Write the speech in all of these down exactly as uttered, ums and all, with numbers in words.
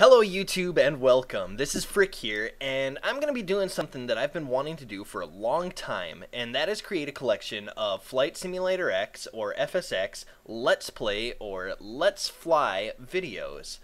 Hello YouTube and welcome, this is Frick here, and I'm going to be doing something that I've been wanting to do for a long time, and that is create a collection of Flight Simulator X or F S X Let's Play or Let's Fly videos.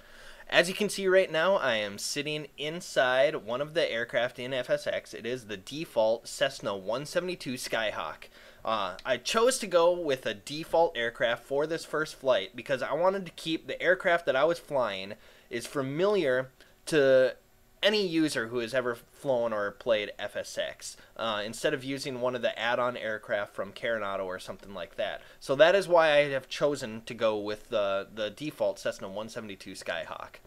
As you can see right now, I am sitting inside one of the aircraft in F S X. It is the default Cessna one seventy-two Skyhawk. Uh, I chose to go with a default aircraft for this first flight because I wanted to keep the aircraft that I was flying is familiar to any user who has ever flown or played F S X, uh, instead of using one of the add-on aircraft from Carenado or something like that. So that is why I have chosen to go with the, the default Cessna one seventy-two Skyhawk.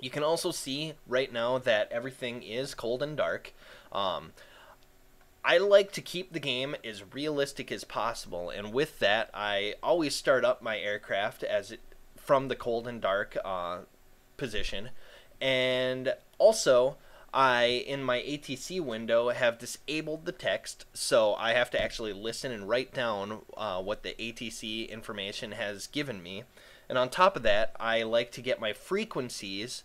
You can also see right now that everything is cold and dark. Um, I like to keep the game as realistic as possible, and with that, I always start up my aircraft as it, from the cold and dark uh, position, and also I in my A T C window have disabled the text, so I have to actually listen and write down uh, what the A T C information has given me. And on top of that, I like to get my frequencies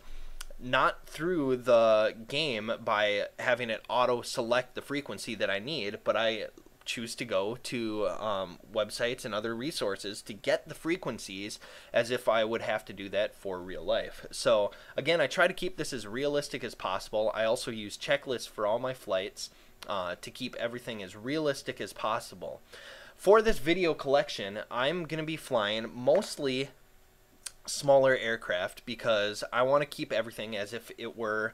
not through the game by having it auto select the frequency that I need, but I choose to go to um, websites and other resources to get the frequencies as if I would have to do that for real life. So again, I try to keep this as realistic as possible. I also use checklists for all my flights uh, to keep everything as realistic as possible. For this video collection, I'm going to be flying mostly smaller aircraft because I want to keep everything as if it were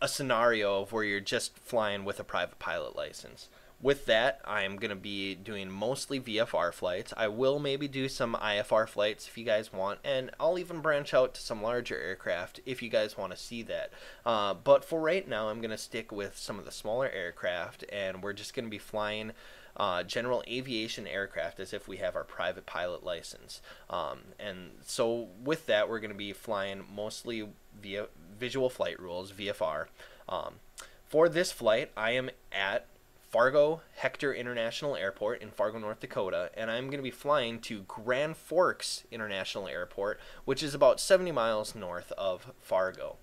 a scenario of where you're just flying with a private pilot license. With that, I'm going to be doing mostly V F R flights. I will maybe do some I F R flights if you guys want, and I'll even branch out to some larger aircraft if you guys want to see that. Uh, but for right now, I'm going to stick with some of the smaller aircraft, and we're just going to be flying uh, general aviation aircraft as if we have our private pilot license. Um, and so with that, we're going to be flying mostly via visual flight rules, V F R. Um, for this flight, I am at Fargo Hector International Airport in Fargo, North Dakota, and I'm going to be flying to Grand Forks International Airport, which is about seventy miles north of Fargo.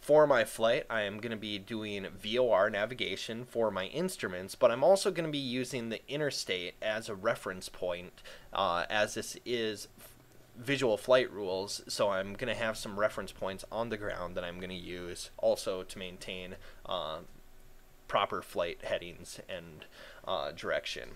For my flight, I am going to be doing V O R navigation for my instruments, but I'm also going to be using the interstate as a reference point, uh, as this is visual flight rules, so I'm going to have some reference points on the ground that I'm going to use also to maintain uh, proper flight headings and uh, direction.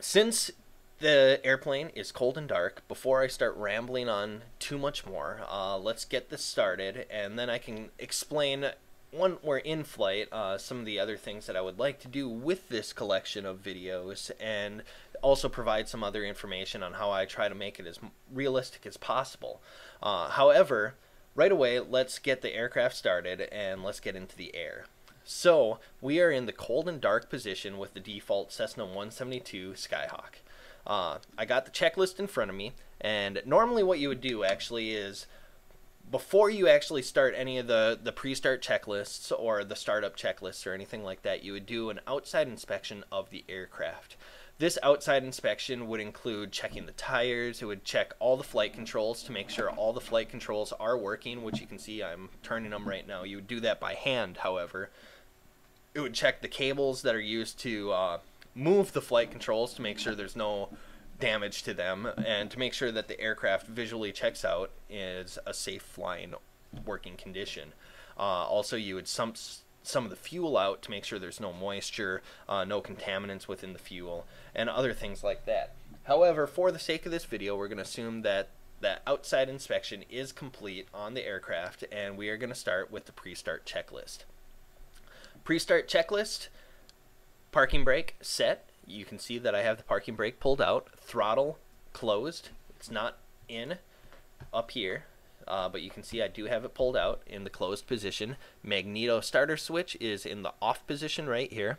Since the airplane is cold and dark, before I start rambling on too much more, uh, let's get this started, and then I can explain when we're in flight uh, some of the other things that I would like to do with this collection of videos, and also provide some other information on how I try to make it as realistic as possible. Uh, however, right away, let's get the aircraft started and let's get into the air. So we are in the cold and dark position with the default Cessna one seventy-two Skyhawk. Uh, I got the checklist in front of me, and normally what you would do actually is before you actually start any of the, the pre-start checklists or the startup checklists or anything like that, you would do an outside inspection of the aircraft. This outside inspection would include checking the tires. It would check all the flight controls to make sure all the flight controls are working, which you can see I'm turning them right now. You would do that by hand, however. It would check the cables that are used to uh, move the flight controls to make sure there's no damage to them and to make sure that the aircraft visually checks out is a safe flying working condition. Uh, also, you would sump some of the fuel out to make sure there's no moisture, uh, no contaminants within the fuel, and other things like that. However, for the sake of this video, we're going to assume that that outside inspection is complete on the aircraft, and we are going to start with the pre-start checklist. Pre-start checklist, parking brake set. You can see that I have the parking brake pulled out, throttle closed. It's not in up here. Uh, but you can see I do have it pulled out in the closed position. Magneto starter switch is in the off position right here.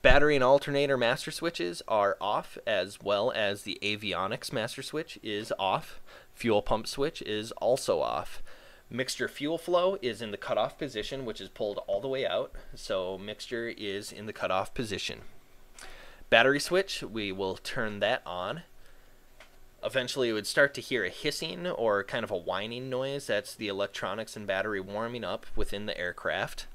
Battery and alternator master switches are off, as well as the avionics master switch is off. Fuel pump switch is also off. Mixture fuel flow is in the cutoff position, which is pulled all the way out. So mixture is in the cutoff position. Battery switch, we will turn that on. Eventually you would start to hear a hissing or kind of a whining noise. That's the electronics and battery warming up within the aircraft.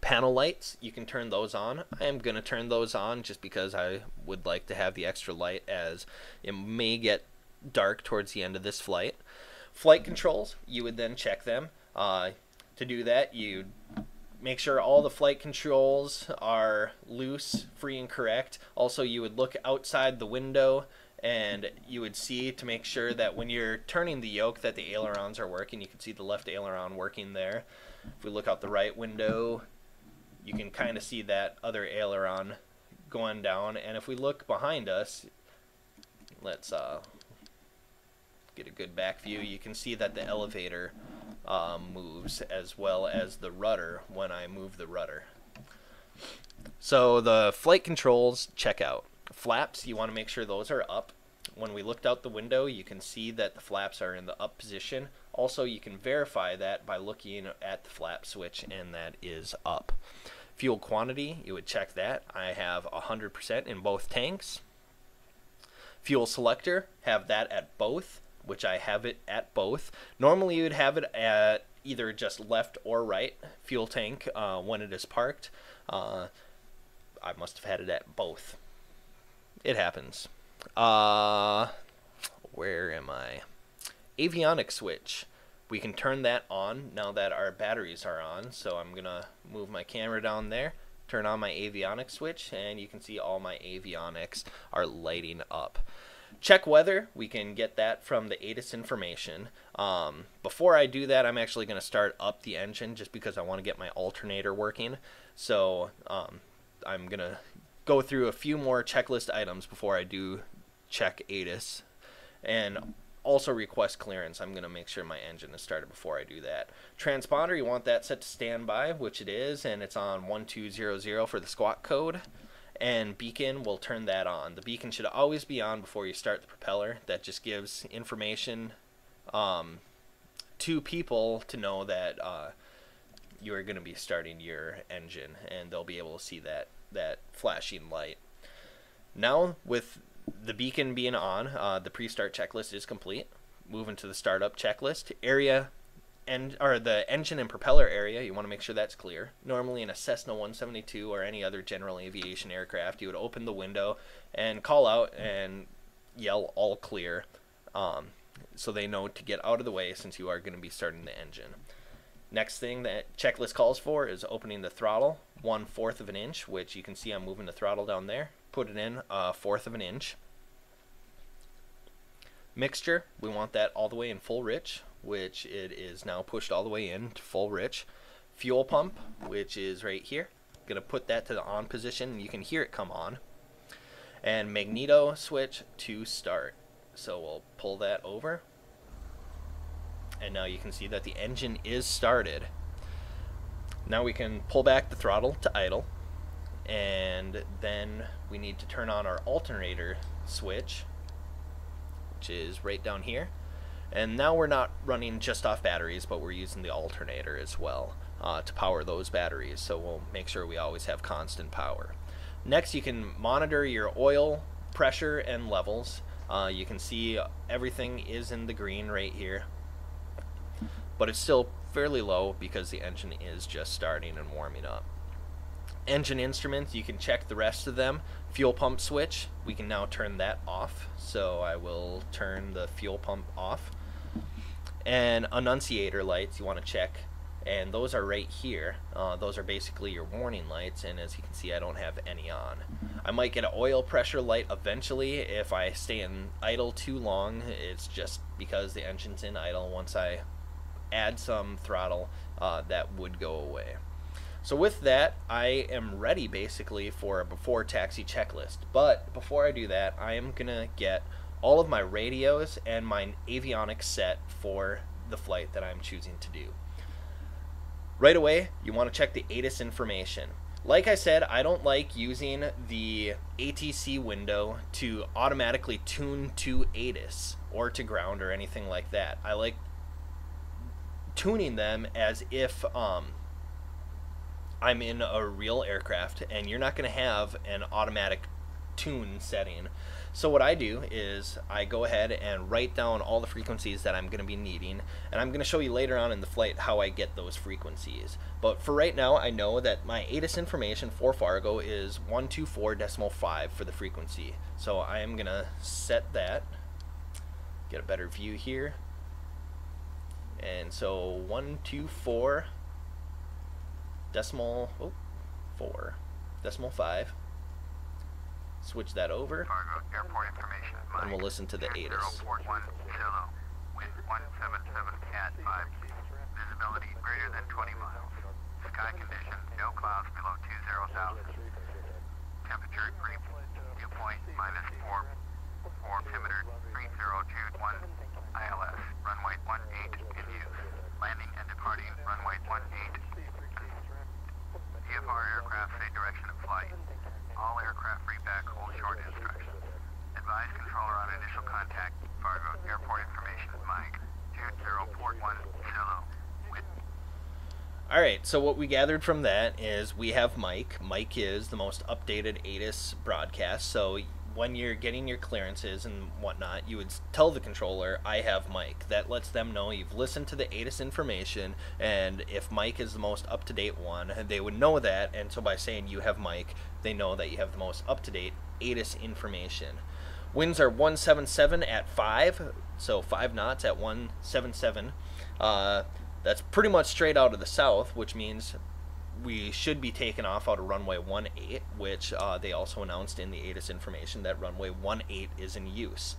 Panel lights, you can turn those on. I am going to turn those on just because I would like to have the extra light, as it may get dark towards the end of this flight. Flight controls, you would then check them. Uh, to do that, you make sure all the flight controls are loose, free, and correct. Also, you would look outside the window and you would see to make sure that when you're turning the yoke that the ailerons are working. You can see the left aileron working there. If we look out the right window, you can kind of see that other aileron going down. And if we look behind us, let's uh, get a good back view, you can see that the elevator uh, moves, as well as the rudder when I move the rudder. So the flight controls, check out. Flaps, you want to make sure those are up. When we looked out the window, you can see that the flaps are in the up position. Also, you can verify that by looking at the flap switch, and that is up. Fuel quantity, you would check that. I have one hundred percent in both tanks. Fuel selector, have that at both, which I have it at both. Normally, you would have it at either just left or right fuel tank uh, when it is parked. Uh, I must have had it at both. It happens. Uh, where am I? Avionics switch. We can turn that on now that our batteries are on. So I'm going to move my camera down there, turn on my avionics switch, and you can see all my avionics are lighting up. Check weather. We can get that from the A T I S information. Um, before I do that, I'm actually going to start up the engine just because I want to get my alternator working. So um, I'm going to go through a few more checklist items before I do check A T I S, and also request clearance. I'm going to make sure my engine is started before I do that. Transponder, you want that set to standby, which it is, and it's on one two zero zero for the squawk code. And beacon, we'll turn that on. The beacon should always be on before you start the propeller. That just gives information um, to people to know that uh, you are going to be starting your engine, and they'll be able to see that that flashing light. Now, with the beacon being on, uh, the pre-start checklist is complete. Moving to the startup checklist area, and or the engine and propeller area, you want to make sure that's clear. Normally in a Cessna one seventy-two or any other general aviation aircraft, you would open the window and call out and yell all clear, um, so they know to get out of the way since you are going to be starting the engine. Next thing that checklist calls for is opening the throttle one fourth of an inch, which you can see I'm moving the throttle down there. Put it in a fourth of an inch. Mixture, we want that all the way in full rich, which it is now pushed all the way in to full rich. Fuel pump, which is right here. I'm gonna put that to the on position, and you can hear it come on. And magneto switch to start. So we'll pull that over. And now you can see that the engine is started. Now we can pull back the throttle to idle, and then we need to turn on our alternator switch, which is right down here. And now we're not running just off batteries, but we're using the alternator as well uh, to power those batteries, so we'll make sure we always have constant power. Next, you can monitor your oil pressure and levels. Uh, you can see everything is in the green right here, but it's still fairly low because the engine is just starting and warming up. Engine instruments, you can check the rest of them. Fuel pump switch, we can now turn that off, so I will turn the fuel pump off. And annunciator lights, you want to check, and those are right here. Uh, those are basically your warning lights, and as you can see, I don't have any on. I might get an oil pressure light eventually if I stay in idle too long. It's just because the engine's in idle. Once I add some throttle, uh, that would go away. So with that, I am ready basically for a before taxi checklist. But before I do that, I am gonna get all of my radios and my avionics set for the flight that I'm choosing to do. Right away, you want to check the A T I S information. Like I said, I don't like using the A T C window to automatically tune to A T I S or to ground or anything like that. I like tuning them as if um, I'm in a real aircraft, and you're not going to have an automatic tune setting. So what I do is I go ahead and write down all the frequencies that I'm going to be needing, and I'm going to show you later on in the flight how I get those frequencies. But for right now, I know that my A T I S information for Fargo is one two four point five for the frequency. So I am going to set that, get a better view here. And so one two four decimal four decimal five. Switch that over. Fargo airport information, and we'll listen to the A T I S. Wind one seventy-seven cat five. Visibility greater than twenty miles. Sky conditions, no clouds below two zero thousand. Temperature creep, dew point minus four. Altimeter three zero two one. I L S runway one eight in use. Landing and departing runway one eight. V F R aircraft say direction of flight. All aircraft read back, hold short instructions. Advise controller on initial contact. Fargo airport information, Mike. two zero four one Silo. Alright, so what we gathered from that is we have Mike. Mike is the most updated A T I S broadcast, so when you're getting your clearances and whatnot, you would tell the controller, I have Mike. That lets them know you've listened to the A T I S information, and if Mike is the most up-to-date one, they would know that, and so by saying you have Mike, they know that you have the most up-to-date A T I S information. Winds are one seventy-seven at five, so five knots at one seventy-seven. Uh, that's pretty much straight out of the south, which means we should be taking off out of runway one eight, which uh, they also announced in the A T I S information that runway one eight is in use.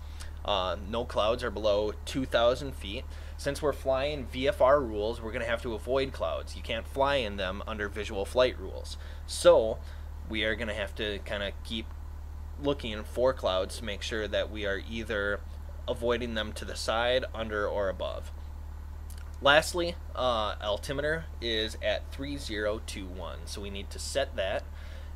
Uh, no clouds are below two thousand feet. Since we're flying V F R rules, we're going to have to avoid clouds. You can't fly in them under visual flight rules. So we are going to have to kind of keep looking for clouds to make sure that we are either avoiding them to the side, under, or above. Lastly, uh, altimeter is at three zero two one, so we need to set that.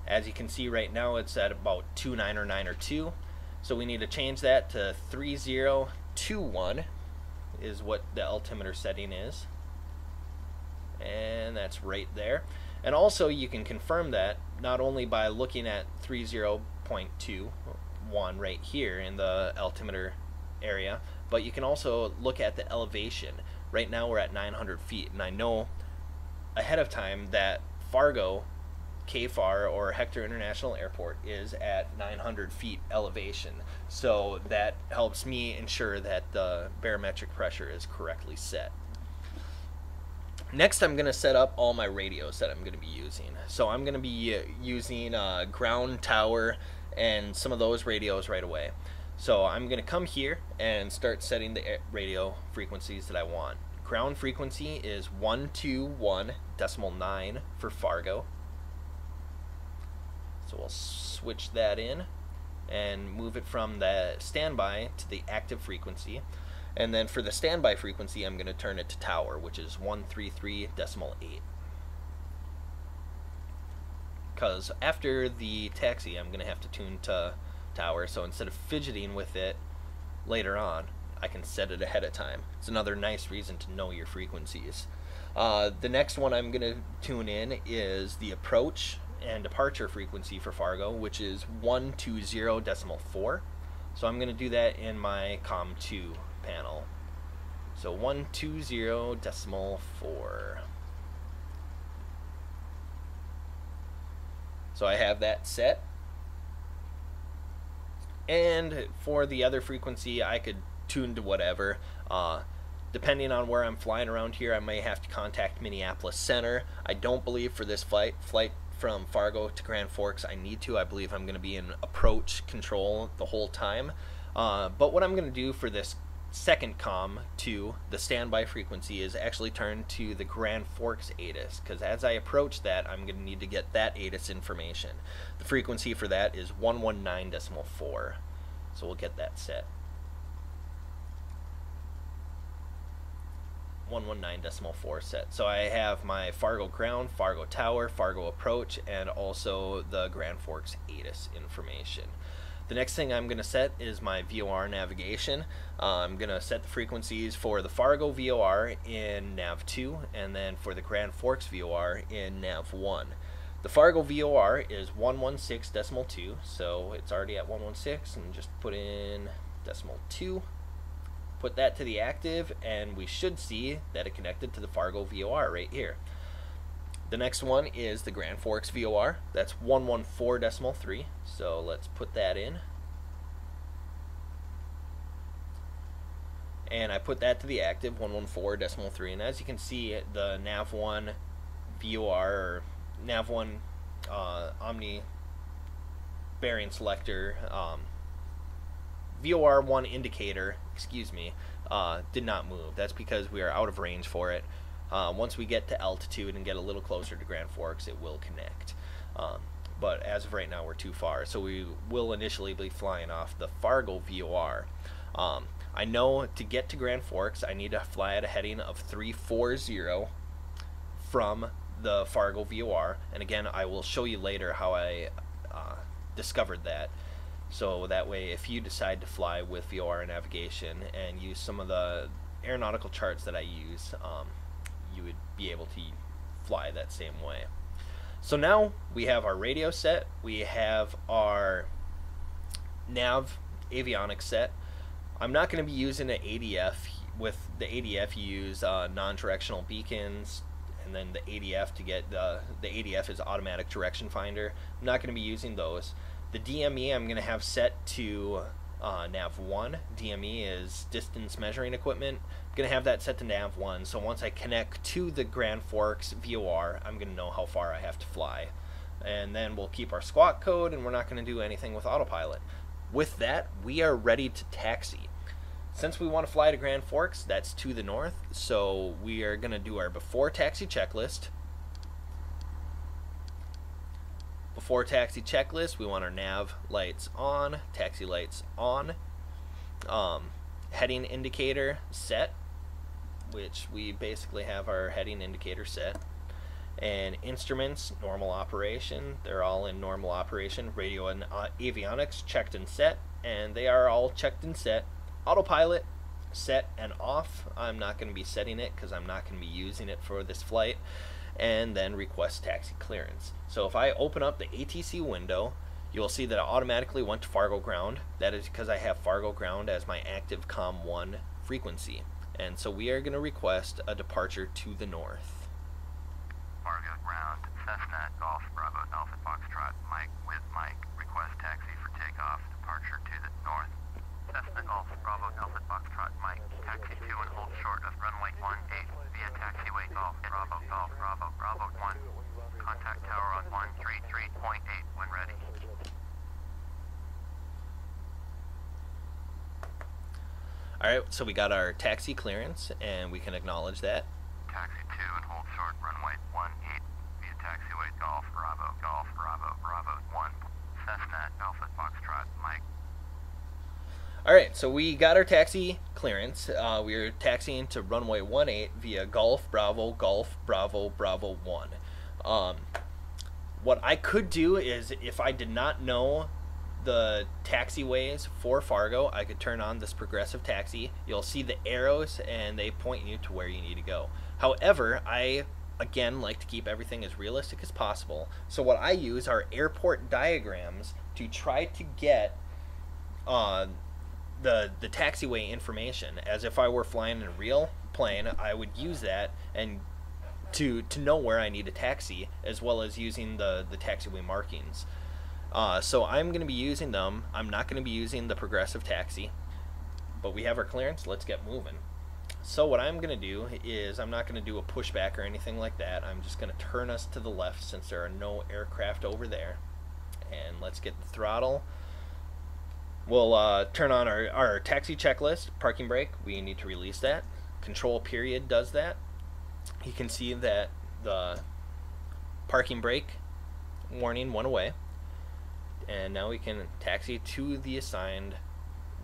As you can see right now, it's at about two nine or nine or two, so we need to change that to three zero two one is what the altimeter setting is, and that's right there. And also you can confirm that not only by looking at three zero point two one right here in the altimeter area, but you can also look at the elevation. Right now we're at nine hundred feet, and I know ahead of time that Fargo, K F A R, or Hector International Airport is at nine hundred feet elevation. So that helps me ensure that the barometric pressure is correctly set. Next, I'm going to set up all my radios that I'm going to be using. So I'm going to be using uh, ground, tower, and some of those radios right away. So I'm going to come here and start setting the radio frequencies that I want. Ground frequency is one two one decimal nine for Fargo. So we'll switch that in and move it from the standby to the active frequency. And then for the standby frequency, I'm going to turn it to tower, which is one thirty-three point eight. Because after the taxi, I'm going to have to tune to tower, so instead of fidgeting with it later on, I can set it ahead of time. It's another nice reason to know your frequencies. Uh, the next one I'm gonna tune in is the approach and departure frequency for Fargo, which is one two zero decimal four. So I'm gonna do that in my COM two panel. So one two zero decimal four. So I have that set. And for the other frequency, I could tune to whatever. Uh, depending on where I'm flying around here, I may have to contact Minneapolis Center. I don't believe for this flight, flight from Fargo to Grand Forks, I need to. I believe I'm going to be in approach control the whole time. Uh, but what I'm going to do for this second comm to the standby frequency is actually turn to the Grand Forks A T I S, because as I approach that, I'm going to need to get that A T I S information. The frequency for that is one one nine decimal four, so we'll get that set. one one nine decimal four set. So I have my Fargo ground, Fargo tower, Fargo approach, and also the Grand Forks A T I S information. The next thing I'm going to set is my V O R navigation. Uh, I'm going to set the frequencies for the Fargo V O R in nav two, and then for the Grand Forks V O R in nav one. The Fargo V O R is one sixteen decimal two, so it's already at one sixteen, and just put in decimal two. Put that to the active, and we should see that it connected to the Fargo V O R right here. The next one is the Grand Forks V O R. That's one fourteen decimal three, so let's put that in. And I put that to the active, one fourteen decimal three, and as you can see, the nav one V O R, or nav one uh, Omni Variant Selector, um, V O R one indicator, excuse me, uh, did not move. That's because we are out of range for it. Uh, once we get to altitude and get a little closer to Grand Forks, it will connect. Um, but as of right now, we're too far, so we will initially be flying off the Fargo V O R. Um, I know to get to Grand Forks, I need to fly at a heading of three forty from the Fargo V O R, and again, I will show you later how I uh, discovered that. So that way, if you decide to fly with V O R navigation and use some of the aeronautical charts that I use, um, you would be able to fly that same way. So now we have our radio set, we have our nav avionics set. I'm not going to be using an A D F. With the A D F, you use uh, non-directional beacons, and then the A D F to get the the A D F is automatic direction finder. I'm not going to be using those. The D M E I'm going to have set to uh, nav one. D M E is distance measuring equipment. I'm going to have that set to nav one, so once I connect to the Grand Forks V O R, I'm going to know how far I have to fly. And then we'll keep our squawk code, and we're not going to do anything with autopilot. With that, we are ready to taxi. Since we want to fly to Grand Forks, that's to the north, so we are going to do our before taxi checklist. Before taxi checklist, we want our nav lights on, taxi lights on, um, heading indicator set, which we basically have our heading indicator set, and instruments, normal operation. They're all in normal operation. Radio and uh, avionics, checked and set, and they are all checked and set. Autopilot, set and off. I'm not going to be setting it because I'm not going to be using it for this flight. And then request taxi clearance. So if I open up the A T C window, you'll see that it automatically went to Fargo Ground. That is because I have Fargo Ground as my active COM one frequency. And so we are going to request a departure to the north. Fargo Ground, Cessna Golf Bravo Alpha Foxtrot, Mike with Mike, request taxi for takeoff, departure to the north. Cessna Golf Bravo Alpha Foxtrot, Mike, taxi to and hold short of runway one eight via taxiway Golf Bravo Golf Bravo Bravo one. Contact tower on one thirty-three point eight when ready. Alright, so we got our taxi clearance and we can acknowledge that. Taxi two and hold short runway one eight via taxiway Golf Bravo Golf Bravo Bravo one Cessna Alpha Foxtrot Mike. Alright, so we got our taxi clearance. Uh, we are taxiing to runway one eight via Golf Bravo Golf Bravo Bravo one. Um, what I could do is, if I did not know the taxiways for Fargo, I could turn on this progressive taxi. You'll see the arrows and they point you to where you need to go. However, I, again, like to keep everything as realistic as possible. So what I use are airport diagrams to try to get uh, the, the taxiway information. As if I were flying in a real plane, I would use that and to, to know where I need a taxi, as well as using the, the taxiway markings. Uh, so I'm going to be using them. I'm not going to be using the progressive taxi. But we have our clearance. Let's get moving. So what I'm going to do is, I'm not going to do a pushback or anything like that. I'm just going to turn us to the left since there are no aircraft over there. And let's get the throttle. We'll uh, turn on our, our taxi checklist. Parking brake, we need to release that. Control period does that. You can see that the parking brake warning went away. And now we can taxi to the assigned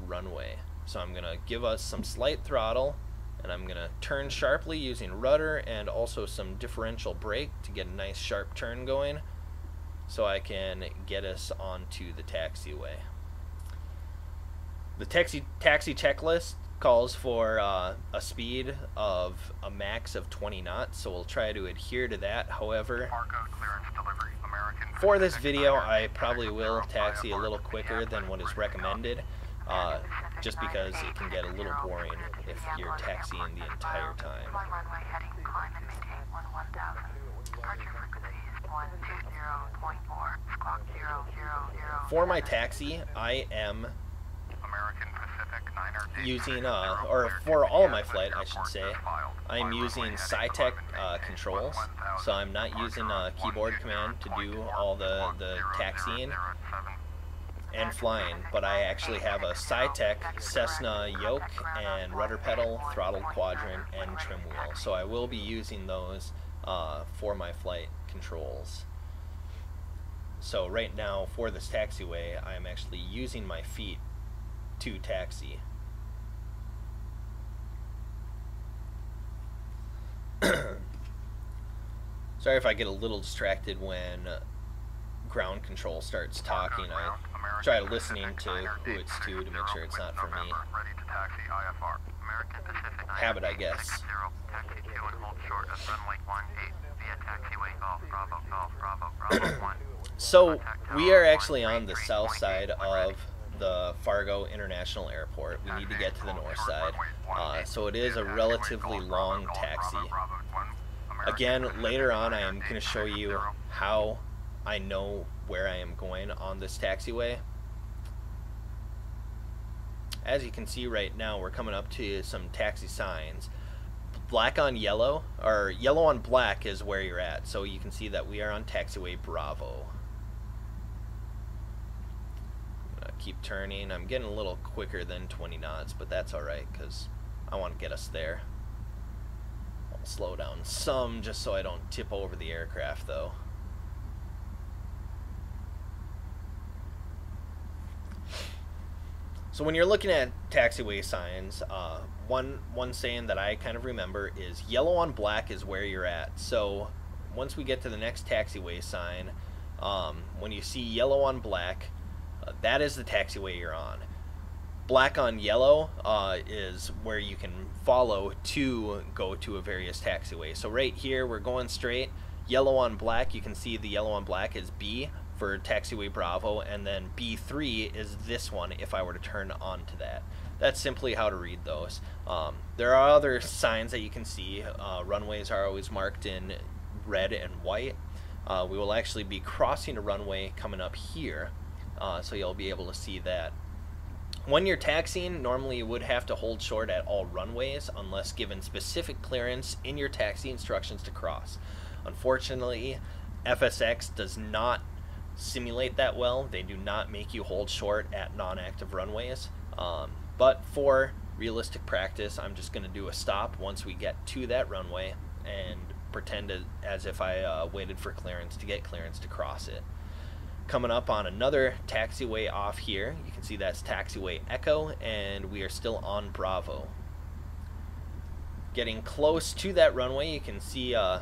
runway. So I'm going to give us some slight throttle. And I'm going to turn sharply using rudder and also some differential brake to get a nice sharp turn going so I can get us onto the taxiway. The taxi, taxi checklist calls for uh, a speed of a max of twenty knots, so we'll try to adhere to that. However, for this video, I probably will taxi a little quicker than what is recommended, uh, just because it can get a little boring if you're taxiing the entire time. For my taxi, I am using, uh, or for all of my flight, I should say, I'm using Saitek uh, controls, so I'm not using a keyboard command to do all the, the taxiing and flying, but I actually have a Saitek Cessna yoke and rudder pedal, throttle quadrant, and trim wheel, so I will be using those uh, for my flight controls. So right now, for this taxiway, I'm actually using my feet to taxi. Sorry if I get a little distracted when ground control starts talking. I try listening to who it's to to make sure it's not for me. Habit, I guess. So we are actually on the south side of the Fargo International Airport. We need to get to the north side, uh, so it is a relatively long taxi. Again, later on I am going to show you how I know where I am going on this taxiway. As you can see right now, we're coming up to some taxi signs. Black on yellow, or yellow on black, is where you're at, so you can see that we are on taxiway Bravo. Keep turning. I'm getting a little quicker than twenty knots, but that's alright because I want to get us there. I'll slow down some just so I don't tip over the aircraft though. So when you're looking at taxiway signs, uh, one, one saying that I kind of remember is yellow on black is where you're at. So once we get to the next taxiway sign, um, when you see yellow on black, Uh, that is the taxiway you're on. Black on yellow uh, is where you can follow to go to a various taxiway. So right here we're going straight. Yellow on black, you can see the yellow on black is B for taxiway Bravo, and then B three is this one if I were to turn on to that. That's simply how to read those. Um, there are other signs that you can see. Uh, runways are always marked in red and white. Uh, we will actually be crossing a runway coming up here. Uh, so you'll be able to see that. When you're taxiing, normally you would have to hold short at all runways unless given specific clearance in your taxi instructions to cross. Unfortunately, F S X does not simulate that well. They do not make you hold short at non-active runways. Um, but for realistic practice, I'm just going to do a stop once we get to that runway and pretend as if I uh, waited for clearance to get clearance to cross it. Coming up on another taxiway off here, you can see that's taxiway Echo, and we are still on Bravo. Getting close to that runway, you can see uh,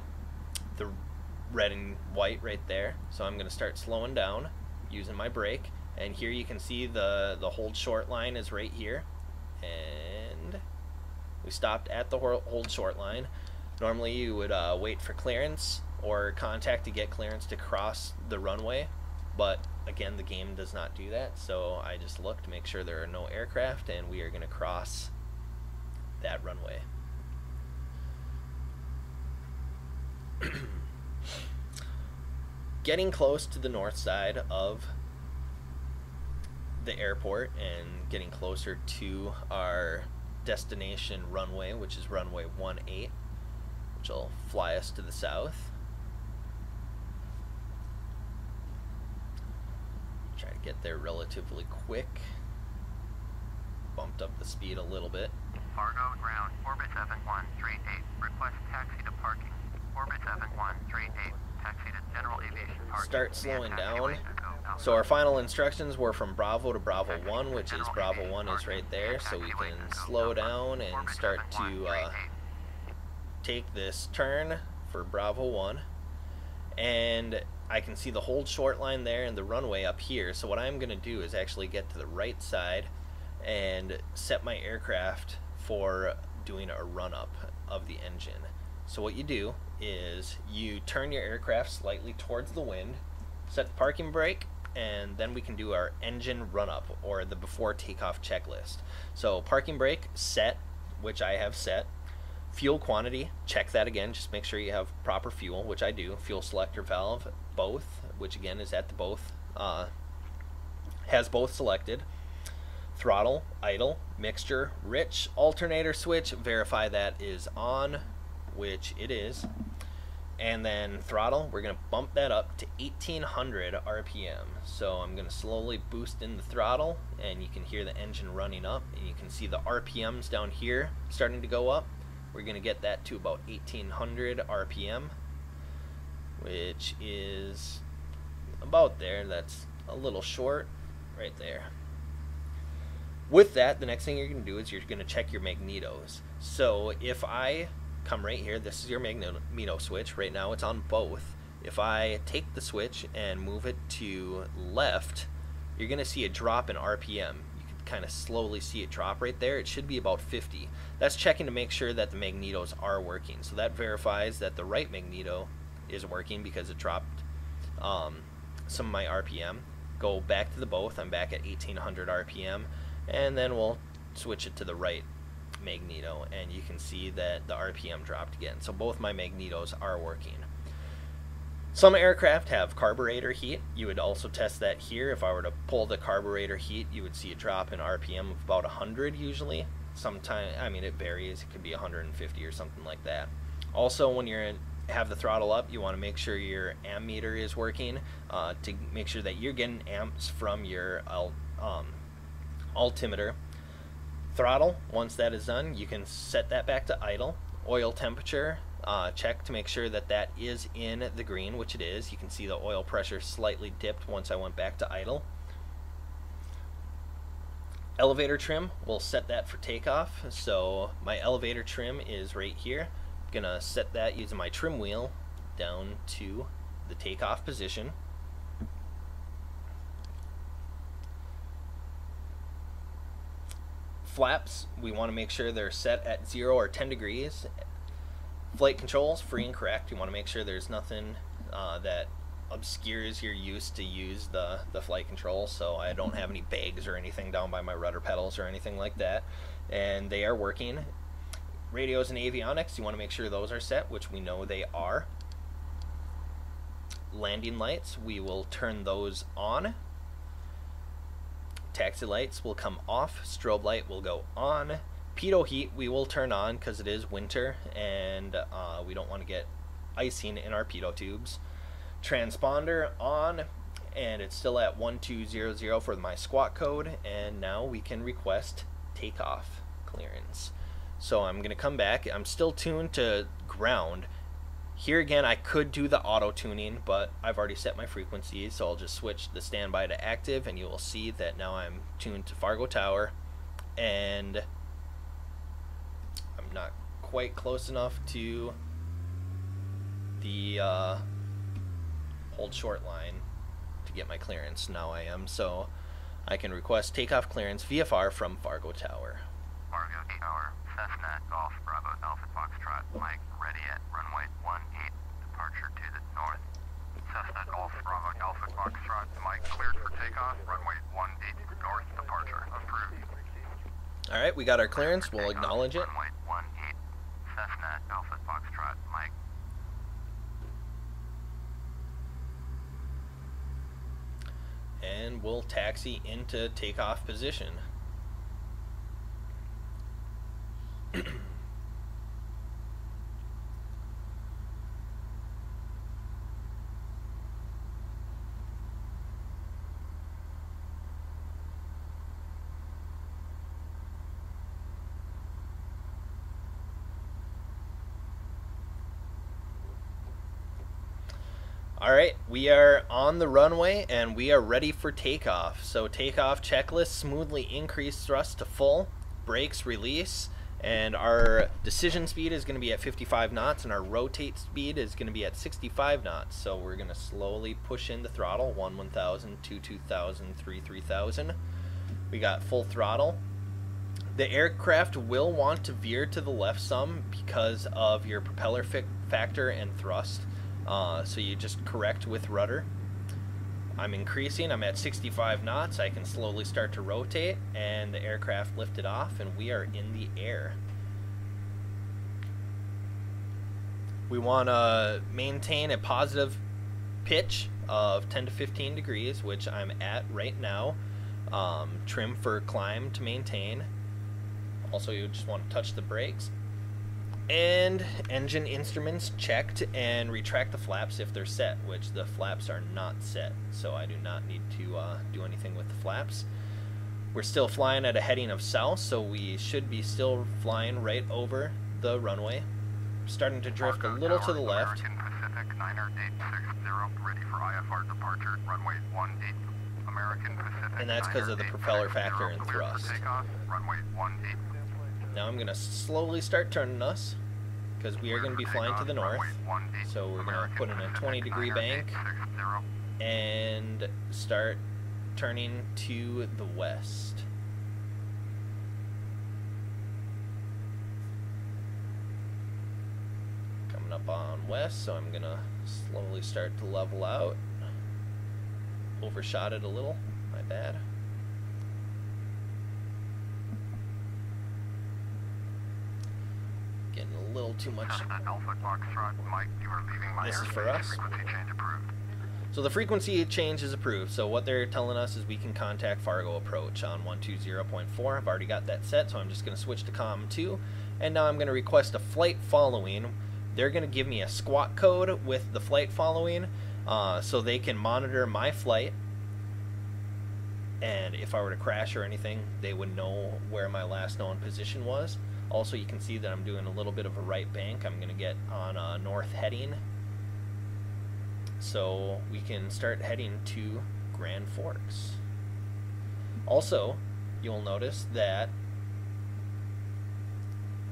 the red and white right there, so I'm going to start slowing down using my brake, and here you can see the, the hold short line is right here, and we stopped at the hold short line. Normally you would uh, wait for clearance or contact to get clearance to cross the runway. But again, the game does not do that, so I just look to make sure there are no aircraft, and we are going to cross that runway. Getting close to the north side of the airport and getting closer to our destination runway, which is runway one eight, which will fly us to the south. Try to get there relatively quick. Bumped up the speed a little bit. Fargo ground, orbit seven one three eight, request taxi to parking. Orbit seven one three eight, taxi to general aviation parking. Start slowing down. So our final instructions were from Bravo to Bravo one, which is Bravo one is right there, so we can slow down and start to uh, take this turn for Bravo one. And I can see the hold short line there and the runway up here, so what I'm going to do is actually get to the right side and set my aircraft for doing a run-up of the engine. So what you do is you turn your aircraft slightly towards the wind, set the parking brake, and then we can do our engine run-up, or the before takeoff checklist. So parking brake, set, which I have set. Fuel quantity, check that again, just make sure you have proper fuel, which I do. Fuel selector valve, both, which again is at the both, uh, has both selected. Throttle, idle, mixture, rich, alternator switch, verify that is on, which it is. And then throttle, we're going to bump that up to eighteen hundred R P M. So I'm going to slowly boost in the throttle, and you can hear the engine running up, and you can see the R P Ms down here starting to go up. We're going to get that to about eighteen hundred R P M, which is about there. That's a little short right there. With that, the next thing you're going to do is you're going to check your magnetos. So if I come right here, this is your magneto switch. Right now it's on both. If I take the switch and move it to left, you're going to see a drop in R P M. Kind of slowly see it drop right there. It should be about fifty. That's checking to make sure that the magnetos are working. So that verifies that the right magneto is working because it dropped um, some of my R P M. Go back to the both. I'm back at eighteen hundred R P M, and then we'll switch it to the right magneto, and you can see that the R P M dropped again. So both my magnetos are working. Some aircraft have carburetor heat. You would also test that here. If I were to pull the carburetor heat, you would see a drop in R P M of about one hundred usually. Sometimes, I mean, it varies. It could be one hundred fifty or something like that. Also, when you are have the throttle up, you want to make sure your ammeter is working uh, to make sure that you're getting amps from your um, altimeter. Throttle, once that is done, you can set that back to idle. Oil temperature, Uh, check to make sure that that is in the green, which it is. You can see the oil pressure slightly dipped once I went back to idle. Elevator trim, we'll set that for takeoff. So my elevator trim is right here. I'm gonna set that using my trim wheel down to the takeoff position. Flaps, we want to make sure they're set at zero or ten degrees. Flight controls, free and correct. You want to make sure there's nothing uh, that obscures your use to use the, the flight controls. So I don't have any bags or anything down by my rudder pedals or anything like that. And they are working. Radios and avionics, you want to make sure those are set, which we know they are. Landing lights, we will turn those on. Taxi lights will come off. Strobe light will go on. Pitot heat we will turn on because it is winter and uh, we don't want to get icing in our pitot tubes. Transponder on, and it's still at one two zero zero for my squawk code, and now we can request takeoff clearance. So I'm going to come back. I'm still tuned to ground. Here again, I could do the auto tuning, but I've already set my frequency, so I'll just switch the standby to active, and you will see that now I'm tuned to Fargo Tower, and not quite close enough to the uh, hold short line to get my clearance. Now I am, so I can request takeoff clearance V F R from Fargo Tower. Fargo Tower, Cessna Golf Bravo Alpha Foxtrot, Mike, ready at runway one eight, departure to the north. Cessna Golf Bravo Alpha Foxtrot, Mike, cleared for takeoff, runway one eight, north, departure, approved. Alright, we got our clearance, we'll acknowledge it. And we'll taxi into takeoff position. Alright, we are on the runway and we are ready for takeoff. So takeoff checklist, smoothly increase thrust to full, brakes release, and our decision speed is going to be at fifty-five knots and our rotate speed is going to be at sixty-five knots. So we're going to slowly push in the throttle, one one thousand, two two thousand, three three thousand. We got full throttle. The aircraft will want to veer to the left some because of your propeller factor and thrust. Uh, so you just correct with rudder. I'm increasing, I'm at sixty-five knots, I can slowly start to rotate, and the aircraft lifted off and we are in the air. We want to maintain a positive pitch of ten to fifteen degrees, which I'm at right now. Um, trim for climb to maintain. Also, you just want to touch the brakes. And engine instruments checked, and retract the flaps if they're set, which the flaps are not set, so I do not need to uh, do anything with the flaps. We're still flying at a heading of south, so we should be still flying right over the runway. Starting to drift Fargo a little tower, to the left. American Pacific nine eight six zero, ready for I F R departure, runway one eight. American Pacific, and that's because of the propeller factor and thrust. Runway one eight. Now I'm going to slowly start turning us, because we are going to be flying to the north. So we're going to put in a twenty degree bank and start turning to the west. Coming up on west, so I'm going to slowly start to level out. Overshot it a little, my bad. Getting a little too much. This is for us. So the frequency change is approved. So what they're telling us is we can contact Fargo approach on one two zero point four. I've already got that set, so I'm just going to switch to COM two. And now I'm going to request a flight following. They're going to give me a squawk code with the flight following, uh, so they can monitor my flight. And if I were to crash or anything, they would know where my last known position was. Also, you can see that I'm doing a little bit of a right bank. I'm going to get on a north heading, so we can start heading to Grand Forks. Also, you'll notice that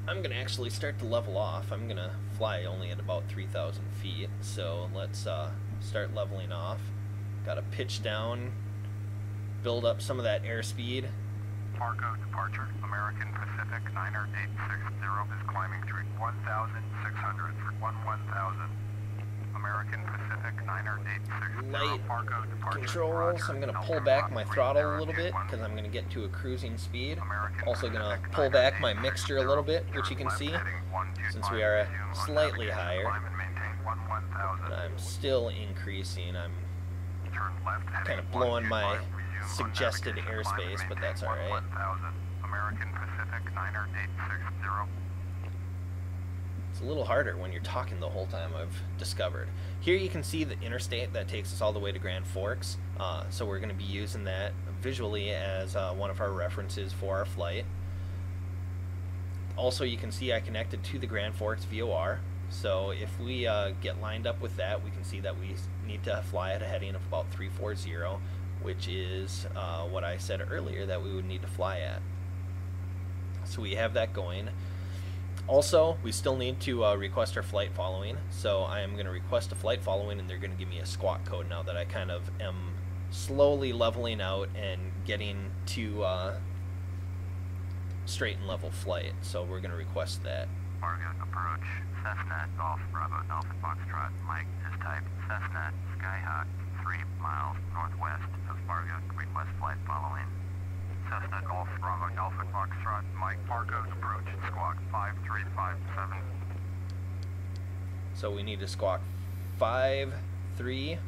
I'm going to actually start to level off. I'm going to fly only at about three thousand feet, so let's uh, start leveling off. Got to pitch down, build up some of that airspeed. Fargo departure, American Pacific nine eight six zero is climbing to one thousand six hundred for one one thousand. American Pacific nine eight six zero, light Fargo departure. Controls, I'm going to pull back my throttle a little bit because I'm going to get to a cruising speed. Also going to pull back my mixture a little bit, which you can see, since we are slightly higher. And I'm still increasing. I'm kind of blowing my suggested airspace, but that's all right. It's a little harder when you're talking the whole time, I've discovered. Here you can see the interstate that takes us all the way to Grand Forks, uh, so we're going to be using that visually as uh, one of our references for our flight. Also, you can see I connected to the Grand Forks V O R, so if we uh, get lined up with that, we can see that we need to fly at a heading of about three forty, which is uh, what I said earlier that we would need to fly at. So we have that going. Also, we still need to uh, request our flight following. So I am going to request a flight following, and they're going to give me a squawk code now that I kind of am slowly leveling out and getting to uh, straight and level flight. So we're going to request that. Fargo approach, Cessna Golf Bravo Delta Foxtrot, Mike is type Cessna Skyhawk, three miles northwest of Fargo, request flight following. Cessna Golf Bravo Delta Foxtrot, Mike, Fargo's approach, squawk five three five seven. So we need to squawk five three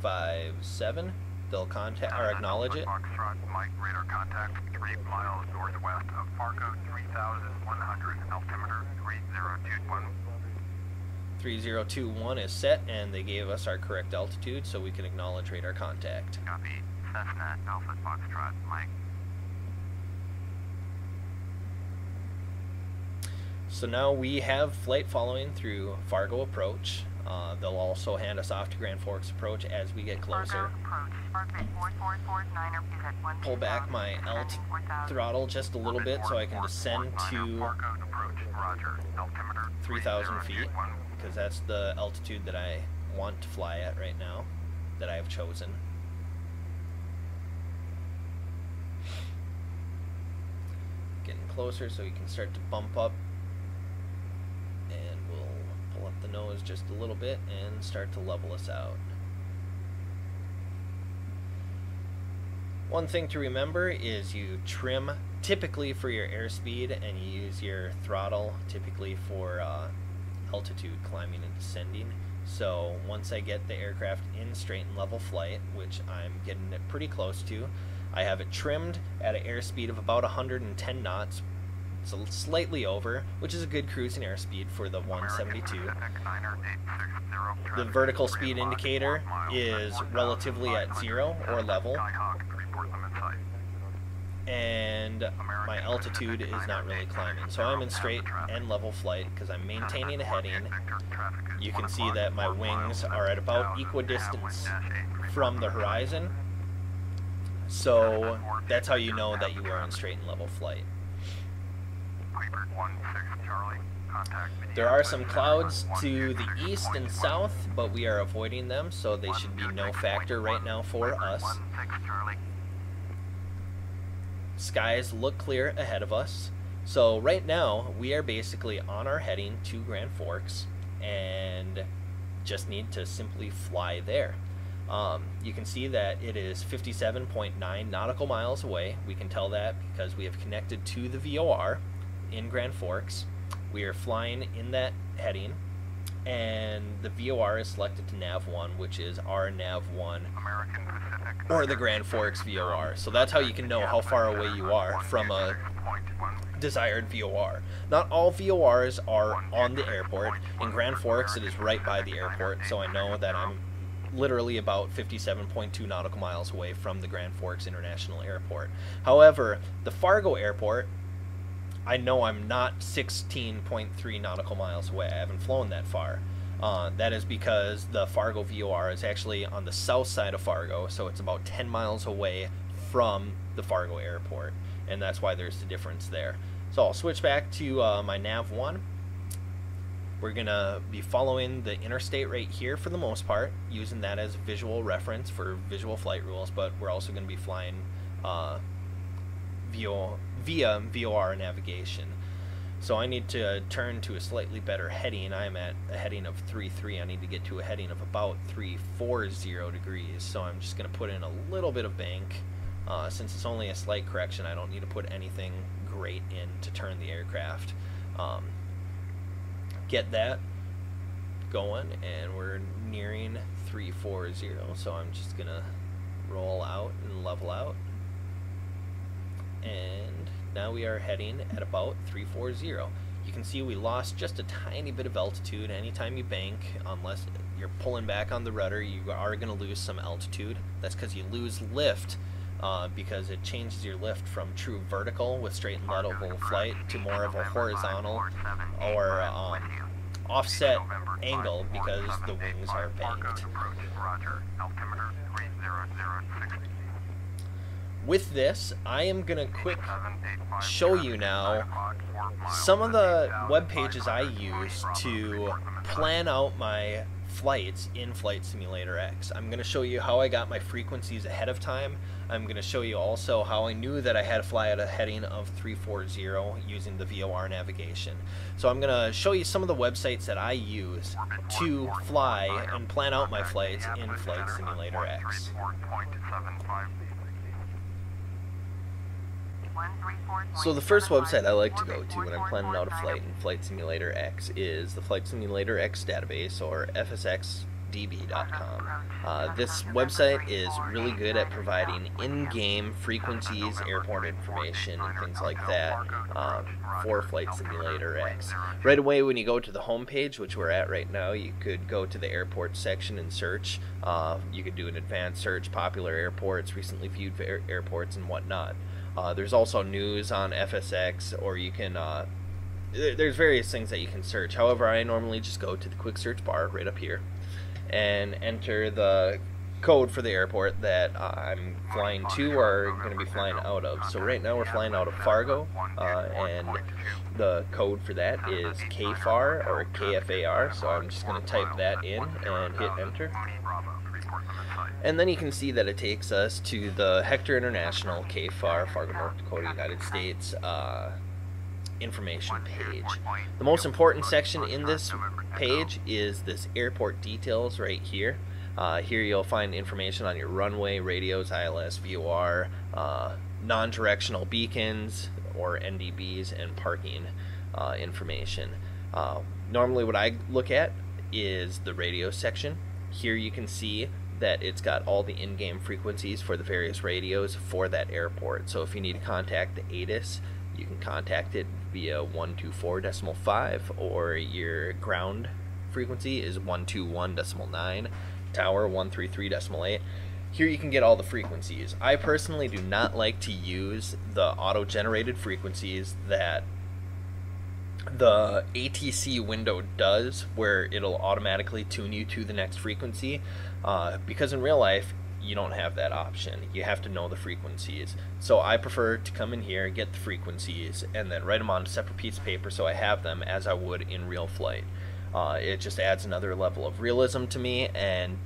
five seven. They'll contact or acknowledge it. Foxtrot, Mike, radar contact three miles northwest of Fargo, three thousand one hundred, altimeter three zero two one. three zero two one is set, and they gave us our correct altitude, so we can acknowledge radar contact. Copy, Cessna Alpha Foxtrot, Mike. So now we have flight following through Fargo approach. Uh, they'll also hand us off to Grand Forks approach as we get closer. Pull back my alt throttle just a little bit so I can descend to three thousand feet, because that's the altitude that I want to fly at right now, that I have chosen. Getting closer so you can start to bump up, and we'll pull up the nose just a little bit and start to level us out. One thing to remember is you trim typically for your airspeed, and you use your throttle typically for uh, altitude climbing and descending. So once I get the aircraft in straight and level flight, which I'm getting it pretty close to, I have it trimmed at an airspeed of about one hundred ten knots, so slightly over, which is a good cruising airspeed for the one seventy-two. The vertical speed indicator is relatively at zero or level, and my altitude is not really climbing. So I'm in straight and level flight because I'm maintaining a heading. You can see that my wings are at about equidistance from the horizon. So that's how you know that you are in straight and level flight. There are some clouds to the east and south, but we are avoiding them, so they should be no factor right now for us. Skies look clear ahead of us. So right now we are basically on our heading to Grand Forks and just need to simply fly there. Um, you can see that it is fifty-seven point nine nautical miles away. We can tell that because we have connected to the V O R in Grand Forks. We are flying in that heading, and the V O R is selected to nav one, which is our nav one or the Grand Forks V O R. So that's how you can know how far away you are from a desired V O R. Not all V O Rs are on the airport. In Grand Forks it is right by the airport, so I know that I'm literally about fifty-seven point two nautical miles away from the Grand Forks International Airport. However, the Fargo Airport, I know I'm not sixteen point three nautical miles away. I haven't flown that far. Uh, that is because the Fargo V O R is actually on the south side of Fargo, so it's about ten miles away from the Fargo Airport, and that's why there's the difference there. So I'll switch back to uh, my nav one. We're going to be following the interstate right here for the most part, using that as visual reference for visual flight rules, but we're also going to be flying uh, via V O R navigation. So I need to turn to a slightly better heading. I'm at a heading of three three. I need to get to a heading of about three forty degrees. So I'm just going to put in a little bit of bank. Uh, since it's only a slight correction, I don't need to put anything great in to turn the aircraft. Um, get that going, and we're nearing three forty. So I'm just going to roll out and level out. And now we are heading at about three forty. You can see we lost just a tiny bit of altitude. Anytime you bank, unless you're pulling back on the rudder, you are going to lose some altitude. That's because you lose lift, uh, because it changes your lift from true vertical with straight and level flight to more of a horizontal or um, offset angle because the wings are banked. With this, I am going to quick show you now some of the web pages I use to plan out my flights in Flight Simulator X. I'm going to show you how I got my frequencies ahead of time. I'm going to show you also how I knew that I had to fly at a heading of three forty using the V O R navigation. So I'm going to show you some of the websites that I use to fly and plan out my flights in Flight Simulator X. So the first website I like to go to when I'm planning out a flight in Flight Simulator X is the Flight Simulator X database, or F S X D B dot com. Uh, this website is really good at providing in-game frequencies, airport information, and things like that um, for Flight Simulator X. Right away when you go to the home page, which we're at right now, you could go to the airport section and search. Uh, you could do an advanced search, popular airports, recently viewed air airports, and whatnot. Uh, there's also news on F S X, or you can, uh, there's various things that you can search. However, I normally just go to the quick search bar right up here and enter the code for the airport that uh, I'm flying to or going to be flying out of. So right now we're flying out of Fargo, uh, and the code for that is K F A R or K F A R, so I'm just going to type that in and hit enter. And then you can see that it takes us to the Hector International K F A R, Fargo, North Dakota, United States, uh, information page. The most important section in this page is this airport details right here. Uh, here you'll find information on your runway, radios, I L S, V O R, uh, non-directional beacons or N D Bs, and parking uh, information. Uh, normally what I look at is the radio section. Here you can see that it's got all the in-game frequencies for the various radios for that airport. So if you need to contact the A T I S, you can contact it via one two four decimal five, or your ground frequency is one two one decimal nine, tower one three three decimal eight. Here you can get all the frequencies. I personally do not like to use the auto-generated frequencies that the A T C window does, where it'll automatically tune you to the next frequency, uh, because in real life you don't have that option. You have to know the frequencies. So I prefer to come in here, get the frequencies, and then write them on a separate piece of paper so I have them as I would in real flight. Uh, it just adds another level of realism to me, and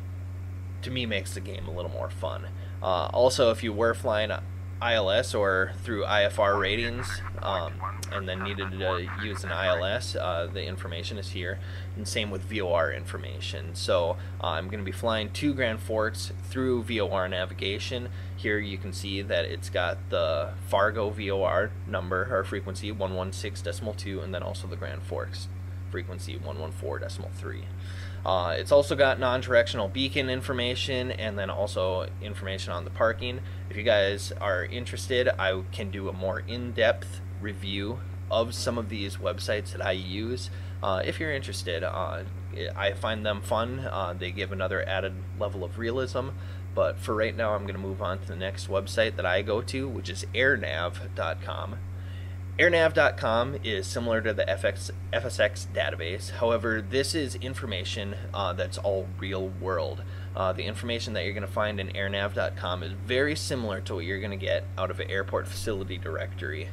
to me makes the game a little more fun. Uh, also, if you were flying I L S or through I F R ratings um, and then needed to use an I L S, uh, the information is here, and same with V O R information. So uh, I'm going to be flying to Grand Forks through V O R navigation. Here you can see that it's got the Fargo V O R number or frequency one one six decimal two, and then also the Grand Forks frequency one one four decimal three. Uh, it's also got non-directional beacon information, and then also information on the parking. If you guys are interested, I can do a more in-depth review of some of these websites that I use. Uh, if you're interested, uh, I find them fun. Uh, they give another added level of realism. But for right now, I'm going to move on to the next website that I go to, which is airnav dot com. airnav dot com is similar to the F S X database. However, this is information uh, that's all real world. Uh, the information that you're going to find in airnav dot com is very similar to what you're going to get out of an airport facility directory.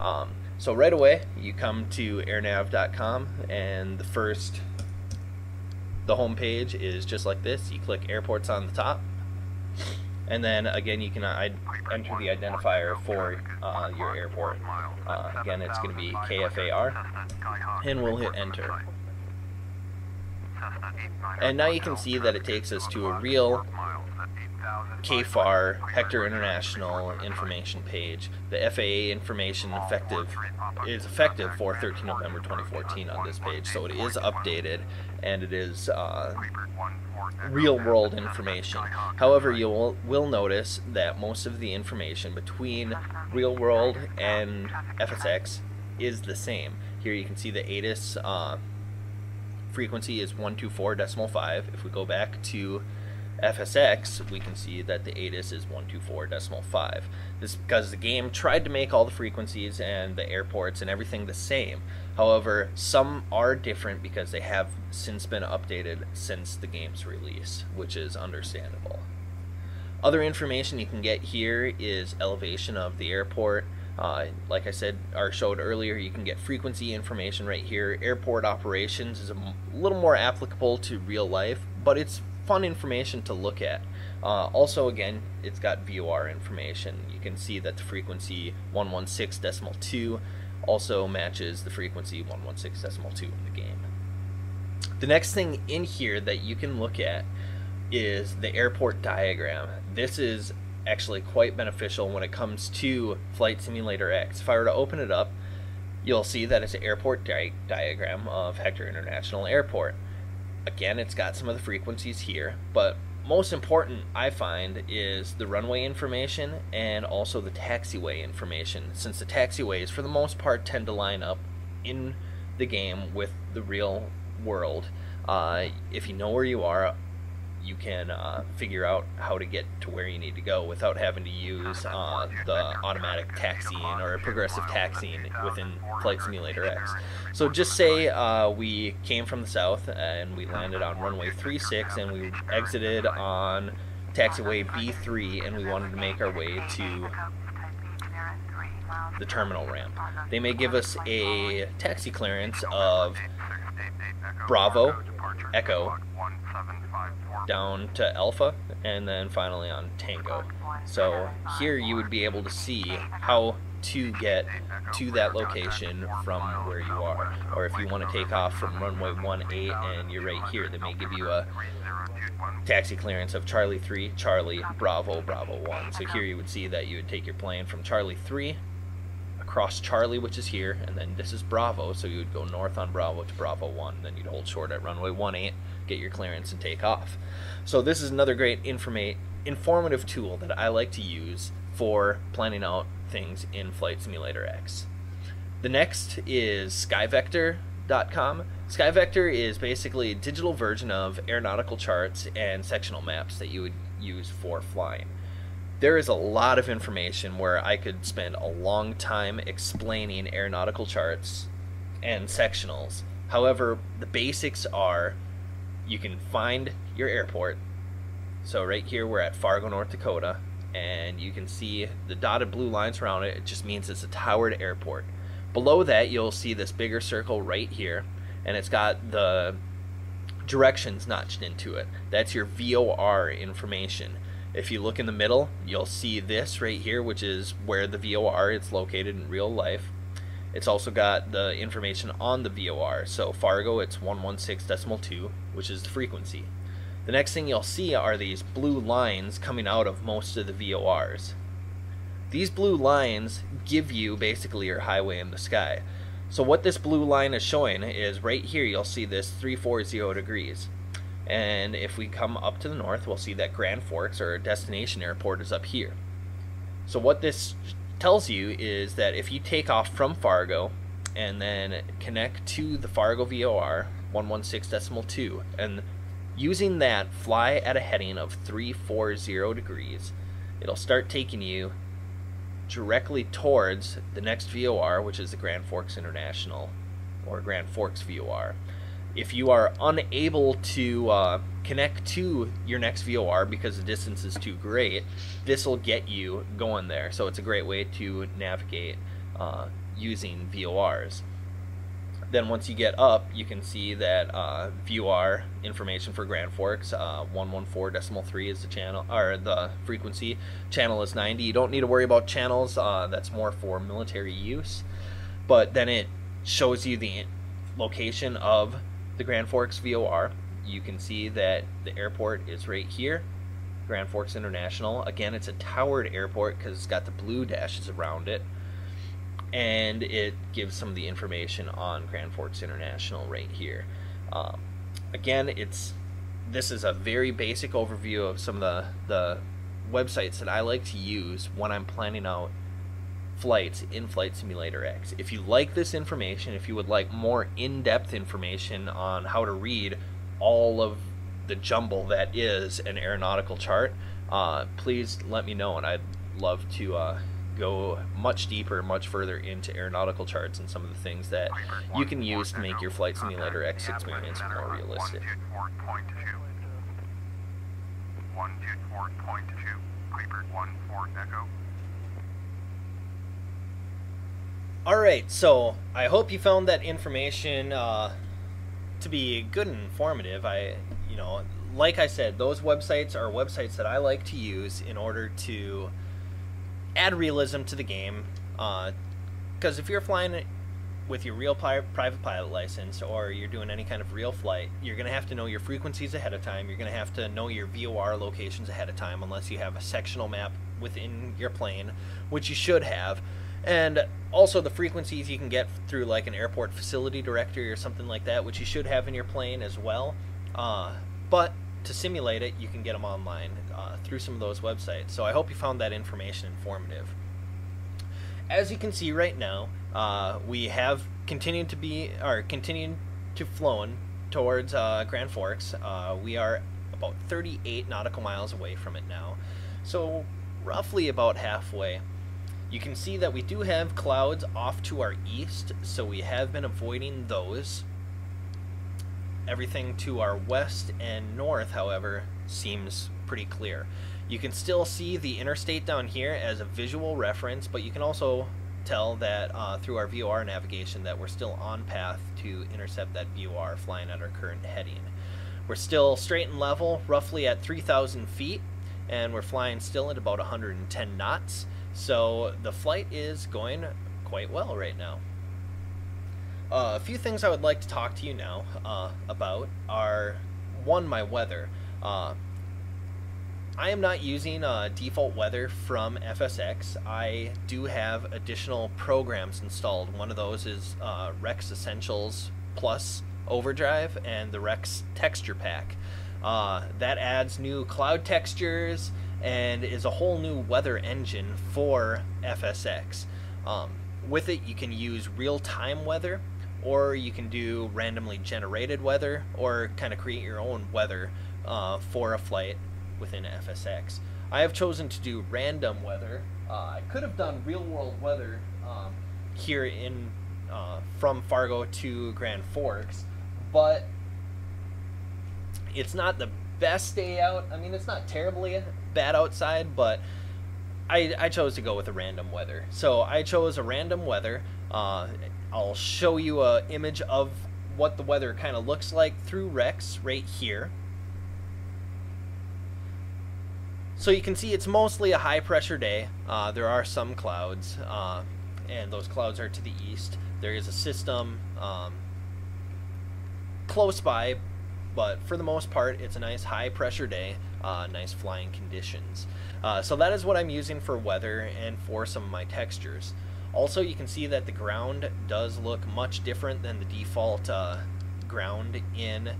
Um, so right away, you come to airnav dot com, and the first, the home page is just like this. You click airports on the top. And then again, you can I enter the identifier for uh, your airport. Uh, again, it's going to be K F A R, and we'll hit enter. And now you can see that it takes us to a real K F A R Hector International information page. The F A A information effective is effective for thirteen November twenty fourteen on this page, so it is updated and it is uh, real-world information. However, you will, will notice that most of the information between real-world and F S X is the same. Here you can see the A T I S uh, frequency is one two four decimal five. If we go back to F S X, we can see that the A T I S is one two four decimal five. This is because the game tried to make all the frequencies and the airports and everything the same. However, some are different because they have since been updated since the game's release, which is understandable. Other information you can get here is elevation of the airport. Uh, like I said, or showed earlier, you can get frequency information right here. Airport operations is a little more applicable to real life, but it's fun information to look at. Uh, also, again, it's got V O R information. You can see that the frequency one one six decimal two also matches the frequency one one six decimal two in the game. The next thing in here that you can look at is the airport diagram. This is actually quite beneficial when it comes to Flight Simulator X. If I were to open it up, you'll see that it's an airport di diagram of Hector International Airport. Again, it's got some of the frequencies here, but most important I find is the runway information and also the taxiway information, since the taxiways for the most part tend to line up in the game with the real world. Uh, if you know where you are, you can uh, figure out how to get to where you need to go without having to use uh, the automatic taxiing or progressive taxiing within Flight Simulator X. So just say uh, we came from the south and we landed on runway three six and we exited on taxiway B three and we wanted to make our way to the terminal ramp. They may give us a taxi clearance of Bravo, Echo, down to Alpha, and then finally on Tango. So here you would be able to see how to get to that location from where you are. Or if you want to take off from runway one eight and you're right here, they may give you a taxi clearance of Charlie three, Charlie, Bravo, Bravo one. So here you would see that you would take your plane from Charlie three across Charlie, which is here, and then this is Bravo, so you would go north on Bravo to Bravo one, then you'd hold short at runway one eight, get your clearance, and take off. So this is another great informa- informative tool that I like to use for planning out things in Flight Simulator X. The next is sky vector dot com. SkyVector is basically a digital version of aeronautical charts and sectional maps that you would use for flying. There is a lot of information where I could spend a long time explaining aeronautical charts and sectionals. However, the basics are you can find your airport. So right here we're at Fargo, North Dakota, and you can see the dotted blue lines around it. It just means it's a towered airport. Below that you'll see this bigger circle right here, and it's got the directions notched into it. That's your V O R information. If you look in the middle, you'll see this right here, which is where the V O R is located in real life. It's also got the information on the V O R. So Fargo, it's one one six point two, which is the frequency. The next thing you'll see are these blue lines coming out of most of the V O Rs. These blue lines give you basically your highway in the sky. So what this blue line is showing is right here, you'll see this three forty degrees. And if we come up to the north, we'll see that Grand Forks, or destination airport, is up here. So what this tells you is that if you take off from Fargo and then connect to the Fargo V O R one one six point two and using that fly at a heading of three forty degrees, it'll start taking you directly towards the next V O R, which is the Grand Forks International, or Grand Forks V O R. If you are unable to uh, connect to your next V O R because the distance is too great, this will get you going there. So it's a great way to navigate uh, using V O Rs. Then once you get up, you can see that uh, V O R information for Grand Forks, uh, one one four point three is the channel, or the frequency. Channel is ninety. You don't need to worry about channels. Uh, that's more for military use. But then it shows you the location of the Grand Forks V O R. You can see that the airport is right here, Grand Forks International. Again, it's a towered airport because it's got the blue dashes around it, and it gives some of the information on Grand Forks International right here. Um, again, it's this is a very basic overview of some of the, the websites that I like to use when I'm planning out flights in Flight Simulator X. If you like this information, if you would like more in-depth information on how to read all of the jumble that is an aeronautical chart, uh, please let me know, and I'd love to uh, go much deeper, much further into aeronautical charts and some of the things that you can use to make your Flight Simulator X experience more realistic. Alright, so I hope you found that information uh, to be good and informative. I, you know, like I said, those websites are websites that I like to use in order to add realism to the game. Because uh, if you're flying with your real pri private pilot license, or you're doing any kind of real flight, you're going to have to know your frequencies ahead of time. You're going to have to know your V O R locations ahead of time, unless you have a sectional map within your plane, which you should have. And also the frequencies you can get through like an airport facility directory or something like that, which you should have in your plane as well. Uh, but to simulate it, you can get them online uh, through some of those websites. So I hope you found that information informative. As you can see right now, uh, we have continued to be, or continued to flown towards uh, Grand Forks. Uh, we are about thirty-eight nautical miles away from it now. So roughly about halfway. You can see that we do have clouds off to our east, so we have been avoiding those. Everything to our west and north, however, seems pretty clear. You can still see the interstate down here as a visual reference, but you can also tell that uh, through our V O R navigation that we're still on path to intercept that V O R flying at our current heading. We're still straight and level, roughly at three thousand feet, and we're flying still at about one hundred ten knots. So the flight is going quite well right now. Uh, a few things I would like to talk to you now uh, about are, one, my weather. Uh, I am not using uh, default weather from F S X. I do have additional programs installed. One of those is uh, Rex Essentials Plus Overdrive and the Rex Texture Pack. Uh, that adds new cloud textures and is a whole new weather engine for F S X. Um, with it, you can use real-time weather, or you can do randomly generated weather, or kind of create your own weather uh, for a flight within F S X. I have chosen to do random weather. Uh, I could have done real-world weather um, here in uh, from Fargo to Grand Forks, but it's not the best day out. I mean, it's not terribly bad outside, but I, I chose to go with a random weather. So I chose a random weather. Uh, I'll show you an image of what the weather kind of looks like through Rex right here. So you can see it's mostly a high pressure day. Uh, there are some clouds, uh, and those clouds are to the east. There is a system um, close by, but for the most part, it's a nice high pressure day, uh, nice flying conditions. Uh, so that is what I'm using for weather and for some of my textures. Also, you can see that the ground does look much different than the default uh, ground in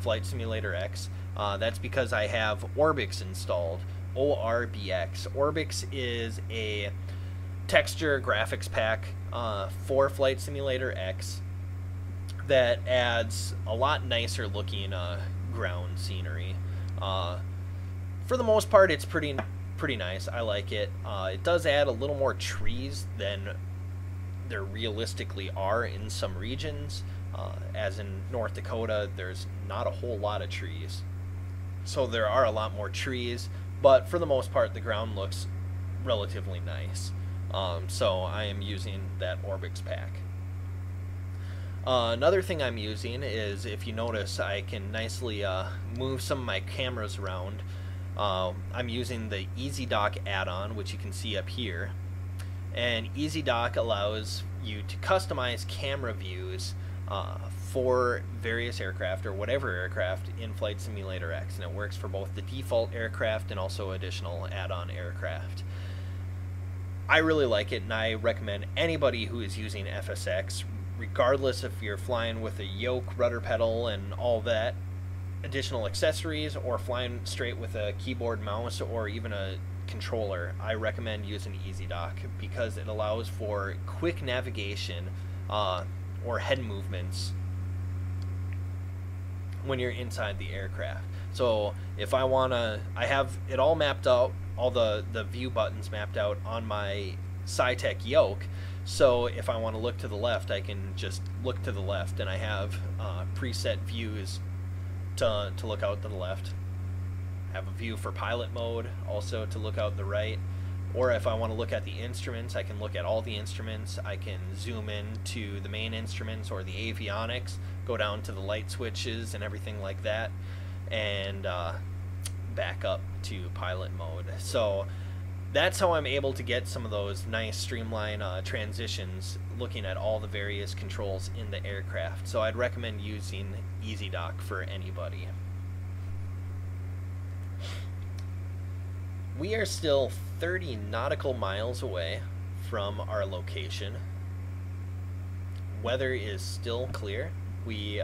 Flight Simulator X. Uh, that's because I have Orbx installed, O R B X. Orbx is a texture graphics pack uh, for Flight Simulator X that adds a lot nicer looking uh, ground scenery. Uh, for the most part, it's pretty pretty nice. I like it. Uh, it does add a little more trees than there realistically are in some regions. Uh, as in North Dakota, there's not a whole lot of trees. So there are a lot more trees, but for the most part, the ground looks relatively nice. Um, so I am using that Orbx pack. Uh, another thing I'm using is, if you notice, I can nicely uh, move some of my cameras around. Uh, I'm using the EasyDock add-on, which you can see up here. And EasyDock allows you to customize camera views uh, for various aircraft, or whatever aircraft, in Flight Simulator X. And it works for both the default aircraft and also additional add-on aircraft. I really like it, and I recommend anybody who is using F S X, regardless if you're flying with a yoke, rudder pedal, and all that additional accessories, or flying straight with a keyboard, mouse, or even a controller. I recommend using EasyDock because it allows for quick navigation uh, or head movements when you're inside the aircraft. So if I wanna, I have it all mapped out, all the, the view buttons mapped out on my Saitek yoke. So if I want to look to the left, I can just look to the left, and I have uh, preset views to, to look out to the left. I have a view for pilot mode also to look out the right. Or if I want to look at the instruments, I can look at all the instruments. I can zoom in to the main instruments or the avionics, go down to the light switches and everything like that, and uh, back up to pilot mode. So that's how I'm able to get some of those nice streamline uh, transitions looking at all the various controls in the aircraft. So I'd recommend using EasyDock for anybody. We are still thirty nautical miles away from our location. Weather is still clear. We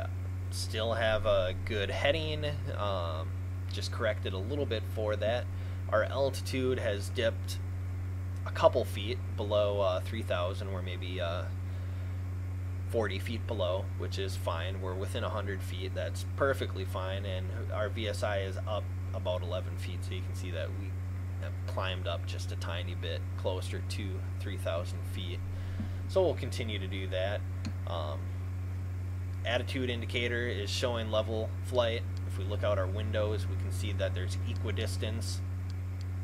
still have a good heading, um, just corrected a little bit for that. Our altitude has dipped a couple feet below uh, three thousand. We're maybe uh, forty feet below, which is fine. We're within one hundred feet. That's perfectly fine. And our V S I is up about eleven feet, so you can see that we have climbed up just a tiny bit closer to three thousand feet. So we'll continue to do that. Um, attitude indicator is showing level flight. If we look out our windows, we can see that there's equidistance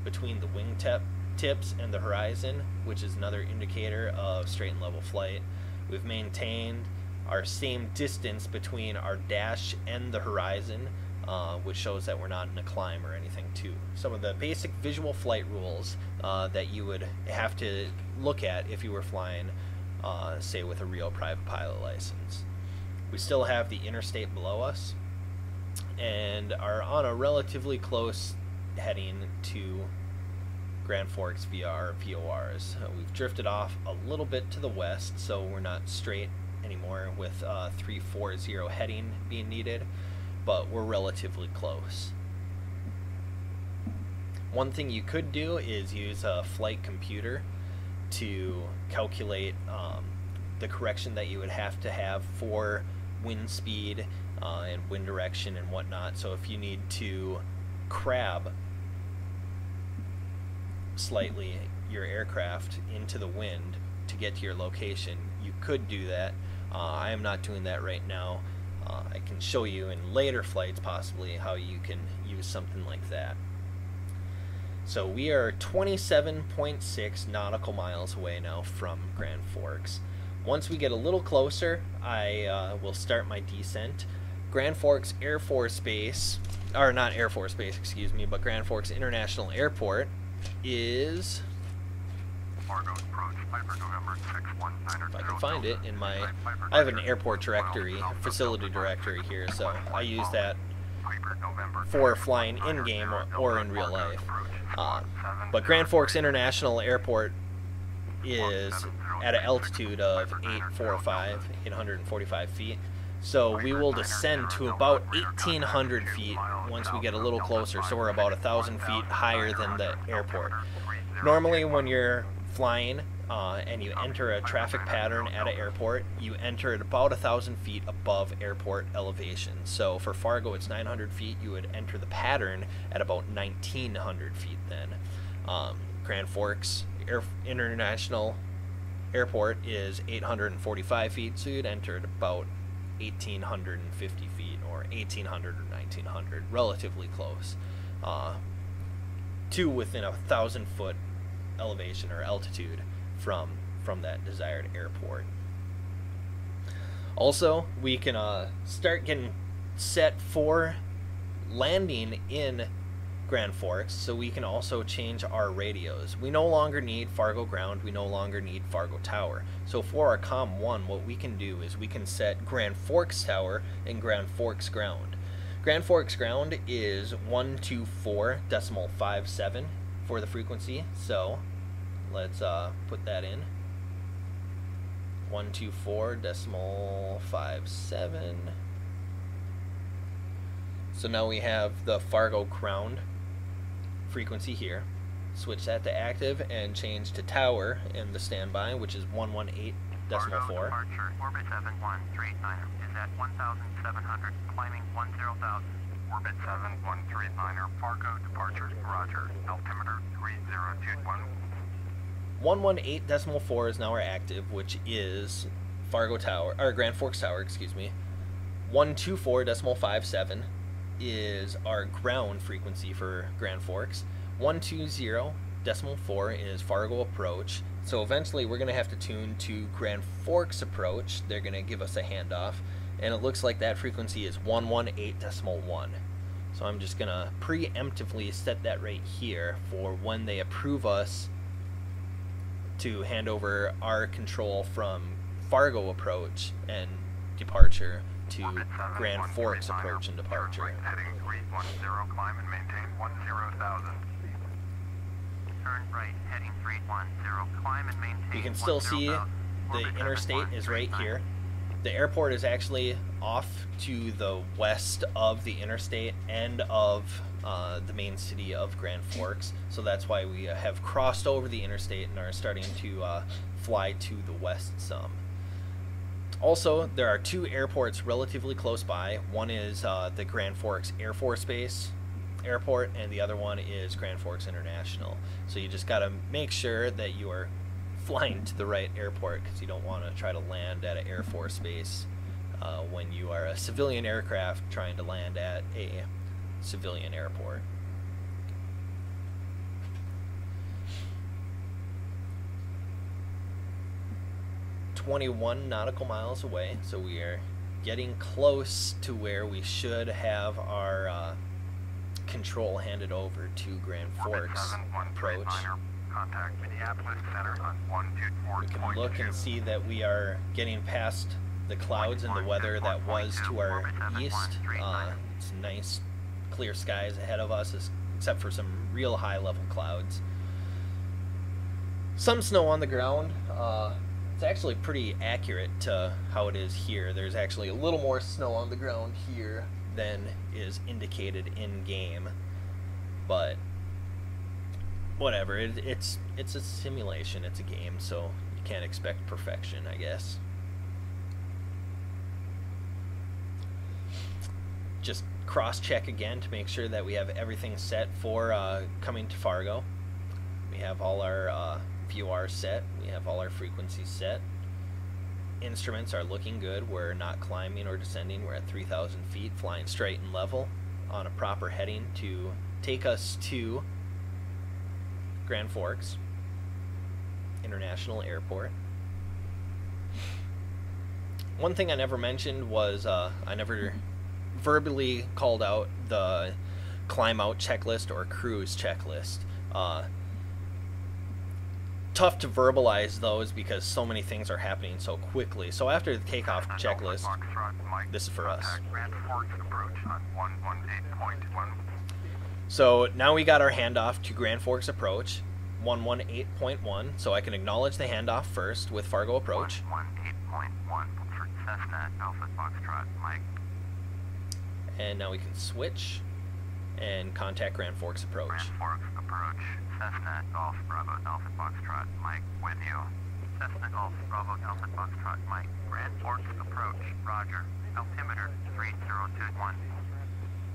between the wingtip tips and the horizon, which is another indicator of straight and level flight. We've maintained our same distance between our dash and the horizon uh, which shows that we're not in a climb or anything too. Some of the basic visual flight rules uh, that you would have to look at if you were flying, uh, say, with a real private pilot license. We still have the interstate below us and are on a relatively close heading to Grand Forks V R V O Rs. Uh, we've drifted off a little bit to the west, so we're not straight anymore with uh, three forty heading being needed, but we're relatively close. One thing you could do is use a flight computer to calculate um, the correction that you would have to have for wind speed uh, and wind direction and whatnot. So if you need to crab slightly your aircraft into the wind to get to your location, you could do that. Uh, I am not doing that right now. Uh, I can show you in later flights possibly how you can use something like that. So we are twenty-seven point six nautical miles away now from Grand Forks. Once we get a little closer, I uh, will start my descent. Grand Forks Air Force Base, or not Air Force Base, excuse me, but Grand Forks International Airport is... Fargo's approach, Piper November six one nine zero zero. If I can find it in my... I have an airport directory, facility directory here, so I use that for flying in-game or, or in real life. Uh, but Grand Forks International Airport is at an altitude of eight forty-five, eight forty-five feet. So we will descend to about eighteen hundred feet once we get a little closer, so we're about one thousand feet higher than the airport. Normally when you're flying uh, and you enter a traffic pattern at an airport, you enter at about one thousand feet above airport elevation. So for Fargo it's nine hundred feet, you would enter the pattern at about nineteen hundred feet then. Um, Grand Forks Air International Airport is eight forty-five feet, so you'd enter at about eighteen fifty feet, or eighteen hundred or nineteen hundred, relatively close, uh, to within a thousand foot elevation or altitude from from that desired airport. Also, we can uh, start getting set for landing in Grand Forks, so we can also change our radios. We no longer need Fargo Ground, we no longer need Fargo Tower. So for our COM one, what we can do is we can set Grand Forks Tower and Grand Forks Ground. Grand Forks Ground is one two four point five seven for the frequency, so let's uh, put that in. one two four point five seven. So now we have the Fargo Ground frequency here. Switch that to active and change to tower in the standby, which is one one eight point four. Fargo departure, orbit seven one three nine is at one thousand seven hundred, climbing ten thousand. Orbit seven one three nine, Fargo departure, roger, altimeter three zero two one. one one eight point four is now our active, which is Fargo Tower, or Grand Forks Tower, excuse me. one two four point five seven is our ground frequency for Grand Forks. one two zero point four is Fargo approach. So eventually we're going to have to tune to Grand Forks approach. They're going to give us a handoff, and it looks like that frequency is one one eight point one. So I'm just going to preemptively set that right here for when they approve us to hand over our control from Fargo approach and departure to Grand Forks approach and departure. You can still see the interstate is right here. The airport is actually off to the west of the interstate and of uh, the main city of Grand Forks, so that's why we have crossed over the interstate and are starting to uh, fly to the west some. Also, there are two airports relatively close by. One is uh, the Grand Forks Air Force Base Airport, and the other one is Grand Forks International. So you just got to make sure that you are flying to the right airport, because you don't want to try to land at an Air Force Base uh, when you are a civilian aircraft trying to land at a civilian airport. twenty-one nautical miles away, so we are getting close to where we should have our uh, control handed over to Grand Forks approach. Contact Minneapolis Center on one two four. We can look and see that we are getting past the clouds and the weather that was to our east. Uh, it's nice, clear skies ahead of us, except for some real high-level clouds. Some snow on the ground. Uh, it's actually pretty accurate to how it is here. There's actually a little more snow on the ground here than is indicated in-game, but whatever, it, it's it's a simulation, it's a game, so you can't expect perfection, I guess. Just cross-check again to make sure that we have everything set for uh, coming to Fargo. We have all our uh, V O R set, we have all our frequencies set. Instruments are looking good, we're not climbing or descending, we're at three thousand feet, flying straight and level on a proper heading to take us to Grand Forks International Airport. One thing I never mentioned was uh, I never verbally called out the climb out checklist or cruise checklist. Uh, tough to verbalize those because so many things are happening so quickly. So after the takeoff checklist, this is for us. So now we got our handoff to Grand Forks Approach, one one eight point one, so I can acknowledge the handoff first with Fargo Approach. one one eight point one for Cessna Alpha Foxtrot, Mike. And now we can switch and contact Grand Forks Approach. Grand Forks Approach, Cessna Golf Bravo Alpha Foxtrot, Mike, with you. Cessna Golf Bravo Alpha Foxtrot, Mike. Grand Forks Approach, roger. Altimeter, three zero two one.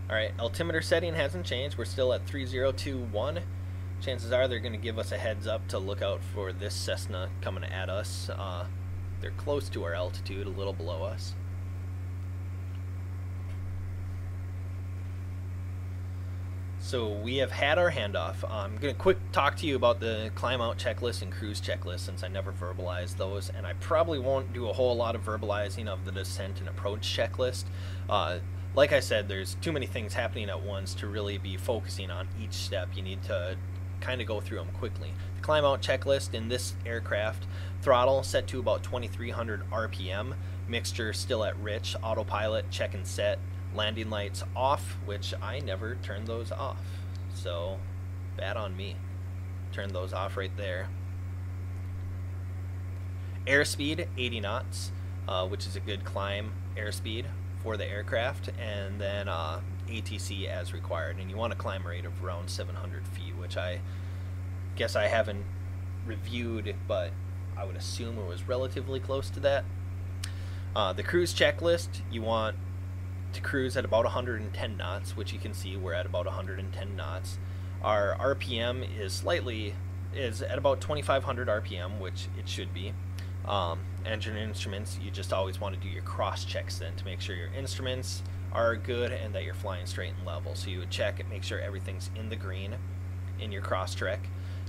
Alright, altimeter setting hasn't changed, we're still at three zero two one. Chances are they're going to give us a heads up to look out for this Cessna coming at us. Uh, they're close to our altitude, a little below us. So we have had our handoff. I'm going to quick talk to you about the climb out checklist and cruise checklist since I never verbalized those, and I probably won't do a whole lot of verbalizing of the descent and approach checklist. Uh, Like I said, there's too many things happening at once to really be focusing on each step. You need to kind of go through them quickly. The climb out checklist in this aircraft, throttle set to about twenty-three hundred R P M, mixture still at rich, autopilot check and set, landing lights off, which I never turned those off. So bad on me. Turn those off right there. Airspeed eighty knots, uh, which is a good climb airspeed for the aircraft, and then uh, A T C as required, and you want a climb rate of around seven hundred feet, which I guess I haven't reviewed, but I would assume it was relatively close to that. Uh, the cruise checklist, you want to cruise at about one hundred ten knots, which you can see we're at about one hundred ten knots. Our R P M is slightly, is at about twenty-five hundred R P M, which it should be. Um, engine instruments, you just always want to do your cross checks then to make sure your instruments are good and that you're flying straight and level. So you would check and make sure everything's in the green in your cross check.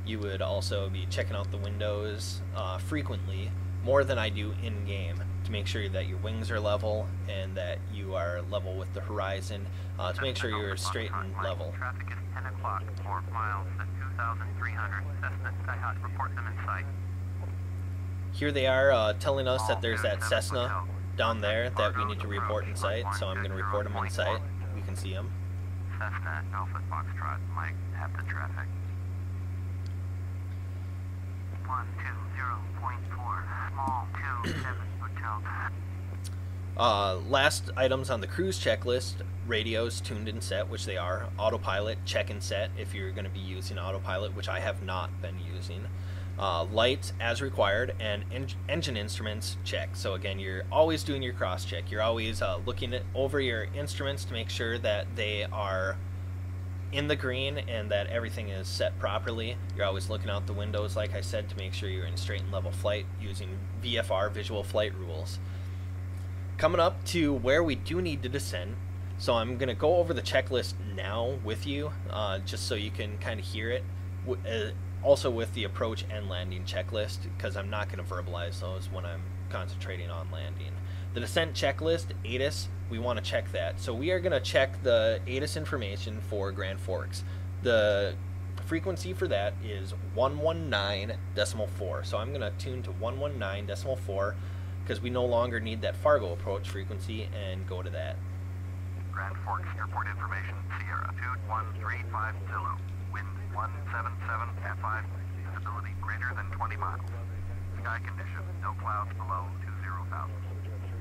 You would also be checking out the windows uh, frequently, more than I do in game, to make sure that your wings are level and that you are level with the horizon, uh, to make sure you're straight and level. Traffic is ten o'clock, four miles at two thousand three hundred. Cessna Skyhawk, report them in sight. Here they are uh, telling us that there's that Cessna down there that we need to report in sight, so I'm going to report them in sight. We can see them. Cessna Alpha Foxtrot, Mike, have the traffic. one two zero point four, small two seven hotel. Uh, last items on the cruise checklist, radios tuned and set, which they are. Autopilot, check and set if you're going to be using autopilot, which I have not been using. Uh, lights as required, and en engine instruments check. So again, you're always doing your cross check. You're always uh, looking at, over your instruments to make sure that they are in the green and that everything is set properly. You're always looking out the windows, like I said, to make sure you're in straight and level flight using V F R, visual flight rules. Coming up to where we do need to descend, so I'm going to go over the checklist now with you, uh, just so you can kind of hear it. W uh, Also with the approach and landing checklist, because I'm not going to verbalize those when I'm concentrating on landing. The descent checklist, A T I S, we want to check that. So we are going to check the A T I S information for Grand Forks. The frequency for that is one nineteen point four. So I'm going to tune to one nineteen point four because we no longer need that Fargo approach frequency and go to that. Grand Forks Airport information, Sierra two one three five Zillow, wind one seventy-seven at five, visibility greater than twenty miles. Sky condition, no clouds below two zero thousand.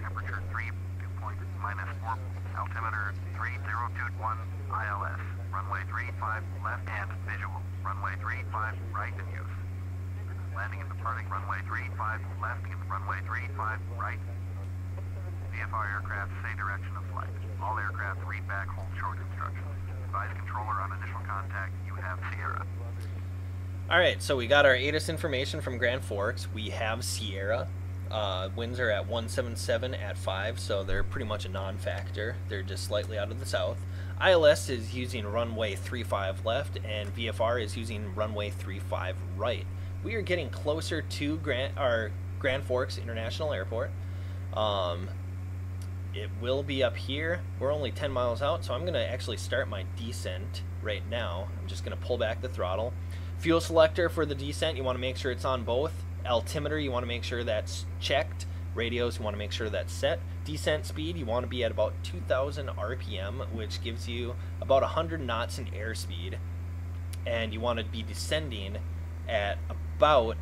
Temperature three, two point minus four, altimeter three zero two one, I L S, runway three five left and visual, runway three five right in use. Landing and departing runway three five left and runway three five right. V F R aircraft say direction of flight. All aircraft read back, hold short instructions. Advise controller on initial contact, you have Sierra. Alright, so we got our A T I S information from Grand Forks. We have Sierra. Uh, winds are at one seventy-seven at five, so they're pretty much a non-factor. They're just slightly out of the south. I L S is using runway three five left, and V F R is using runway three five right. We are getting closer to Grand, our Grand Forks International Airport. Um, it will be up here. We're only ten miles out, so I'm going to actually start my descent right now. I'm just going to pull back the throttle. Fuel selector for the descent, you want to make sure it's on both. Altimeter, you want to make sure that's checked. Radios, you want to make sure that's set. Descent speed, you want to be at about two thousand R P M, which gives you about one hundred knots in airspeed. And you want to be descending at about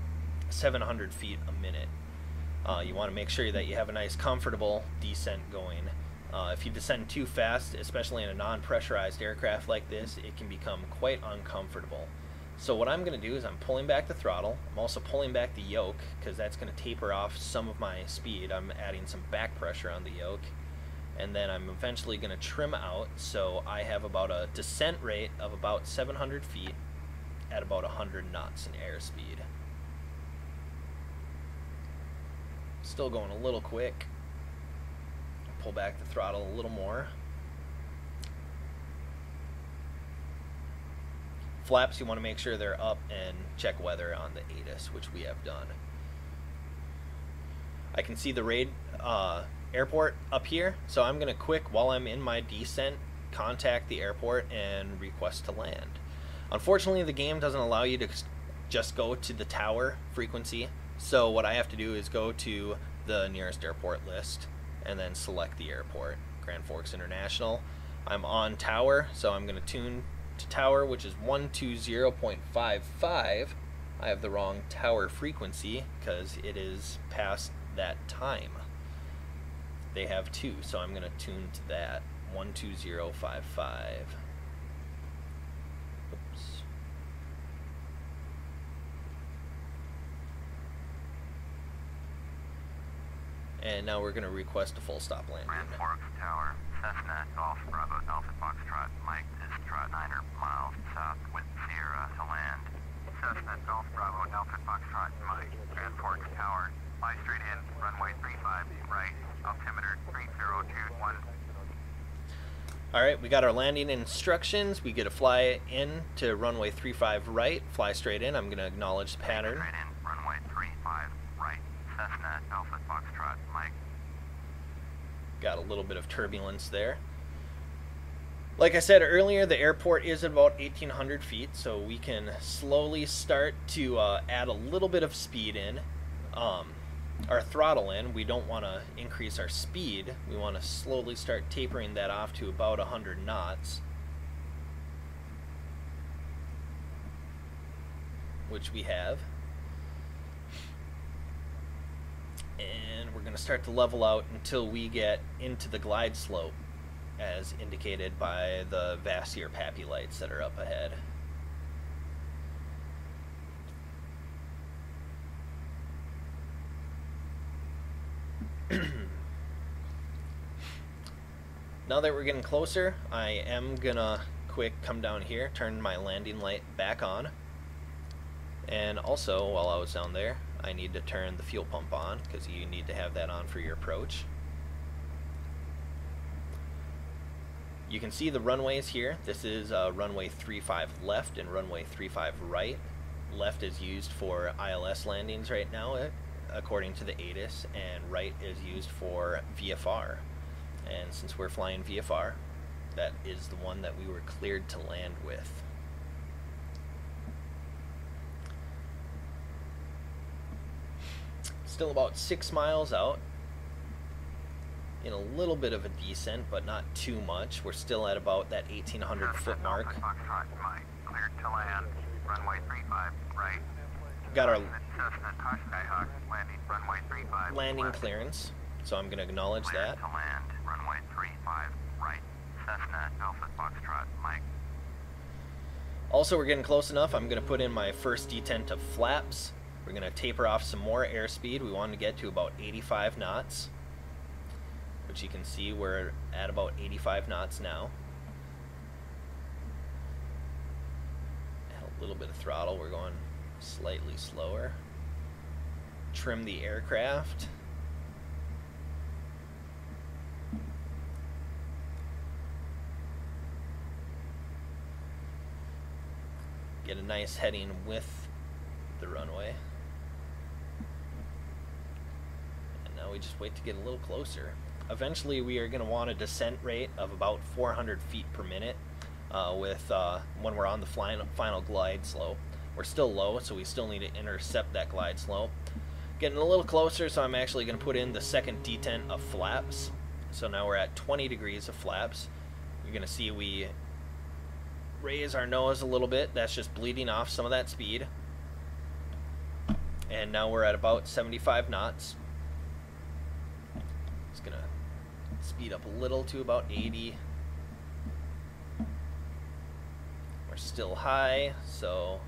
seven hundred feet a minute. Uh, you want to make sure that you have a nice comfortable descent going. Uh, if you descend too fast, especially in a non-pressurized aircraft like this, it can become quite uncomfortable. So what I'm going to do is I'm pulling back the throttle. I'm also pulling back the yoke because that's going to taper off some of my speed. I'm adding some back pressure on the yoke. And then I'm eventually going to trim out. So I have about a descent rate of about seven hundred feet at about one hundred knots in airspeed. Still going a little quick. Pull back the throttle a little more. Flaps, you want to make sure they're up and check weather on the A T I S, which we have done. I can see the raid uh, airport up here, so I'm going to quick, while I'm in my descent, contact the airport and request to land. Unfortunately, the game doesn't allow you to just go to the tower frequency, so what I have to do is go to the nearest airport list and then select the airport, Grand Forks International. I'm on tower, so I'm going to tune tower, which is one twenty point five five. I have the wrong tower frequency because it is past that time. They have two, so I'm going to tune to that. one twenty point five five. Oops. And now we're going to request a full stop landing. Grand Forks Tower, Cessna Golf Bravo Alpha Foxtrot, Mike Distrot nine miles south with Sierra to land. Cessna Golf Bravo Alpha Foxtrot, Mike, Grand Forks Tower, fly straight in, runway three five right, altimeter three zero two one. Alright, we got our landing instructions. We get a fly in to runway three five right, fly straight in. I'm going to acknowledge the pattern. Straight in, runway three five right, Cessna Alpha Foxtrot, Mike. Got a little bit of turbulence there. Like I said earlier, the airport is at about eighteen hundred feet, so we can slowly start to uh, add a little bit of speed in, um, our throttle in. We don't want to increase our speed. We want to slowly start tapering that off to about one hundred knots, which we have. And we're going to start to level out until we get into the glide slope, as indicated by the VASI or PAPI lights that are up ahead. Now that we're getting closer, I am gonna quick come down here, turn my landing light back on, and also while I was down there I need to turn the fuel pump on because you need to have that on for your approach. You can see the runways here. This is uh, runway three five left and runway three five right. Left is used for I L S landings right now. according to the A T I S, and right is used for V F R. And since we're flying V F R, that is the one that we were cleared to land with. Still about six miles out, in a little bit of a descent, but not too much. We're still at about that eighteen hundred foot mark. Cleared to land, runway thirty-five, right. Got our Skyhawk, landing, runway thirty-five, landing left. Clearance, so I'm going to acknowledge cleared that. To land, runway thirty-five, right. Cessna Alpha Foxtrot, Mike. Also, we're getting close enough. I'm going to put in my first detent of flaps. We're going to taper off some more airspeed. We want to get to about eighty-five knots, which you can see we're at about eighty-five knots now. Add a little bit of throttle. We're going slightly slower. Trim the aircraft. Get a nice heading with the runway. And now we just wait to get a little closer. Eventually we are going to want a descent rate of about four hundred feet per minute uh, with uh, when we're on the final, final glide slope. We're still low, so we still need to intercept that glide slope. Getting a little closer, so I'm actually going to put in the second detent of flaps. So now we're at twenty degrees of flaps. You're going to see we raise our nose a little bit. That's just bleeding off some of that speed. And now we're at about seventy-five knots. Just going to speed up a little to about eighty. We're still high, so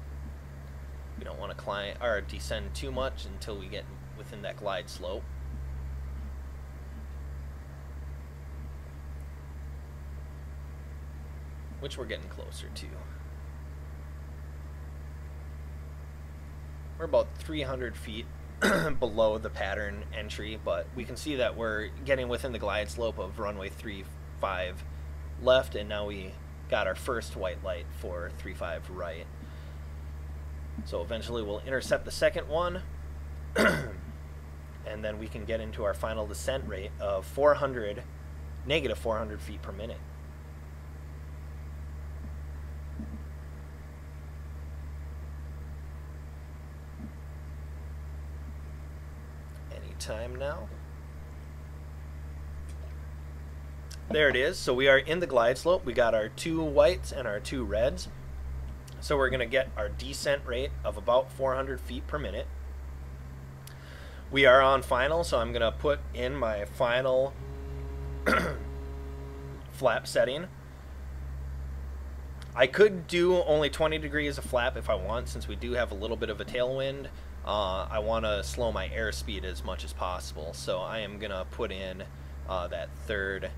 we don't want to climb or descend too much until we get within that glide slope. Which we're getting closer to. We're about three hundred feet below the pattern entry, but we can see that we're getting within the glide slope of runway thirty-five left, and now we got our first white light for thirty-five right. So eventually we'll intercept the second one, and then we can get into our final descent rate of four hundred, negative four hundred feet per minute. Any time now. There it is. So we are in the glide slope. We got our two whites and our two reds. So we're going to get our descent rate of about four hundred feet per minute. We are on final, so I'm going to put in my final flap setting. I could do only twenty degrees of flap if I want, since we do have a little bit of a tailwind. Uh, I want to slow my airspeed as much as possible, so I am going to put in uh, that third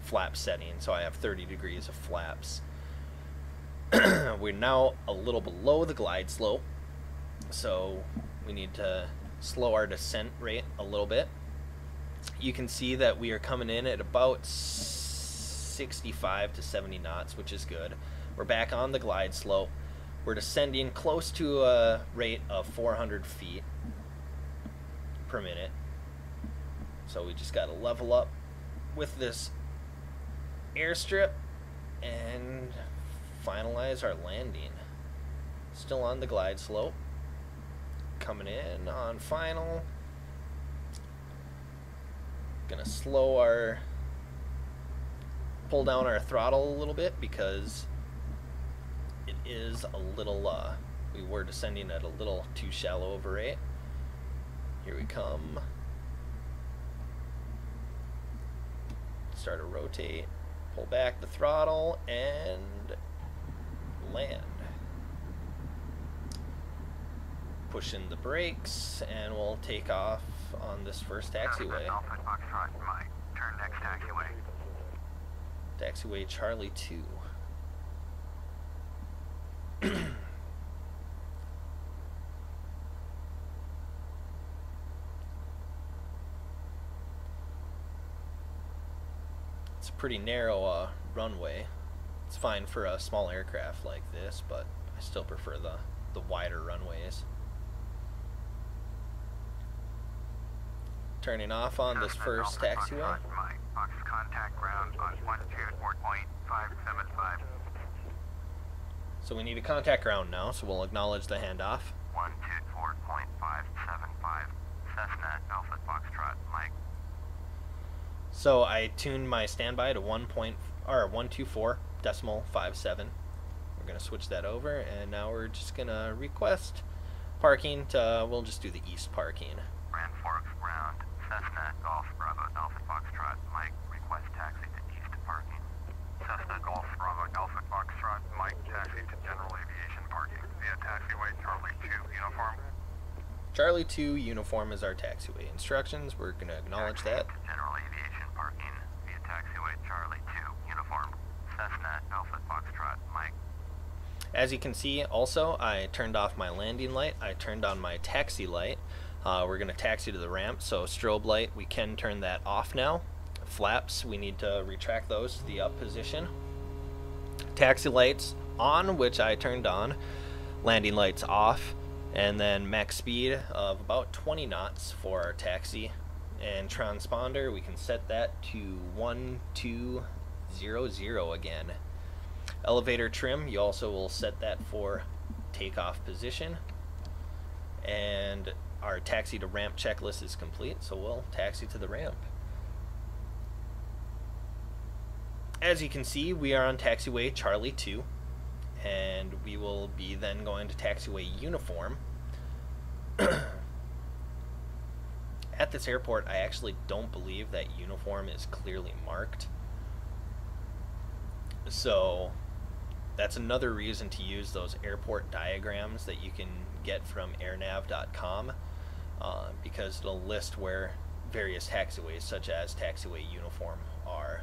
flap setting, so I have thirty degrees of flaps. We're now a little below the glide slope, so we need to slow our descent rate a little bit. You can see that we are coming in at about sixty-five to seventy knots, which is good. We're back on the glide slope. We're descending close to a rate of four hundred feet per minute. So we just got to level up with this airstrip and finalize our landing. Still on the glide slope. Coming in on final. Gonna slow our, pull down our throttle a little bit because it is a little, uh, we were descending at a little too shallow of a rate. Here we come. Start to rotate, pull back the throttle, and land. Push in the brakes, and we'll take off on this first taxiway. Turn next taxiway. Taxiway Charlie two. It's a pretty narrow uh, runway. It's fine for a small aircraft like this, but I still prefer the, the wider runways. turning off on this first taxiway. So we need a contact ground now, so we'll acknowledge the handoff. one two four point five seven five, Cessna Alpha Foxtrot, Mike. So I tuned my standby to one point or one two four decimal five seven. We're gonna switch that over, and now we're just gonna request parking to. Uh, we'll just do the east parking. Grand Forks ground, Cessna Golf Bravo Alpha Foxtrot, Mike. Request taxi to east parking. Cessna Golf Bravo Alpha Foxtrot, Mike. Taxi to general aviation parking via taxiway Charlie Two Uniform. Charlie Two Uniform is our taxiway instructions. We're gonna acknowledge taxi that. General aviation parking via taxiway Charlie Two Uniform. Cessna Alpha Foxtrot, Mike. As you can see, also, I turned off my landing light. I turned on my taxi light. Uh, we're going to taxi to the ramp, so strobe light, we can turn that off now. Flaps, we need to retract those to the up position. Taxi lights on, which I turned on. Landing lights off. And then max speed of about twenty knots for our taxi. And transponder, we can set that to one two zero zero again. Elevator trim, you also will set that for takeoff position. And our taxi to ramp checklist is complete, so we'll taxi to the ramp. As you can see, we are on taxiway Charlie two, and we will be then going to taxiway Uniform. At this airport, I actually don't believe that Uniform is clearly marked. So that's another reason to use those airport diagrams that you can get from airnav dot com, uh, because it'll list where various taxiways, such as taxiway Uniform, are.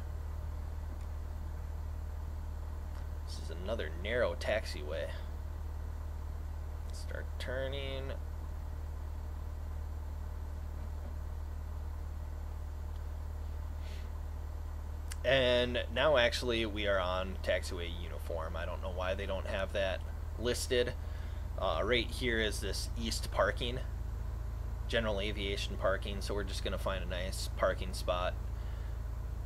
This is another narrow taxiway. Start turning. And now actually we are on taxiway Uniform. I don't know why they don't have that listed. Uh, right here is this east parking, general aviation parking, so we're just going to find a nice parking spot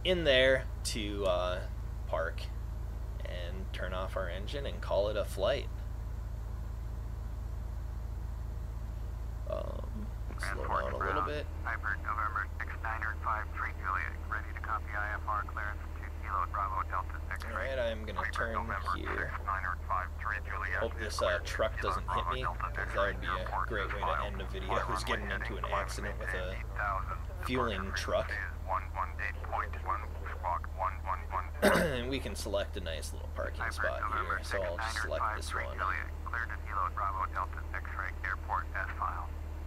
in there to uh, park and turn off our engine and call it a flight. Um, slow down a little bit. Hyper November six nine zero five, three Juliet, ready to copy I F R clearance two kilo Bravo Delta six. Alright, I'm going to turn here. Hope this uh, truck doesn't hit me, because that would be a great way to end a video. Who's getting into an accident with a fueling truck. And we can select a nice little parking spot here, so I'll just select this one.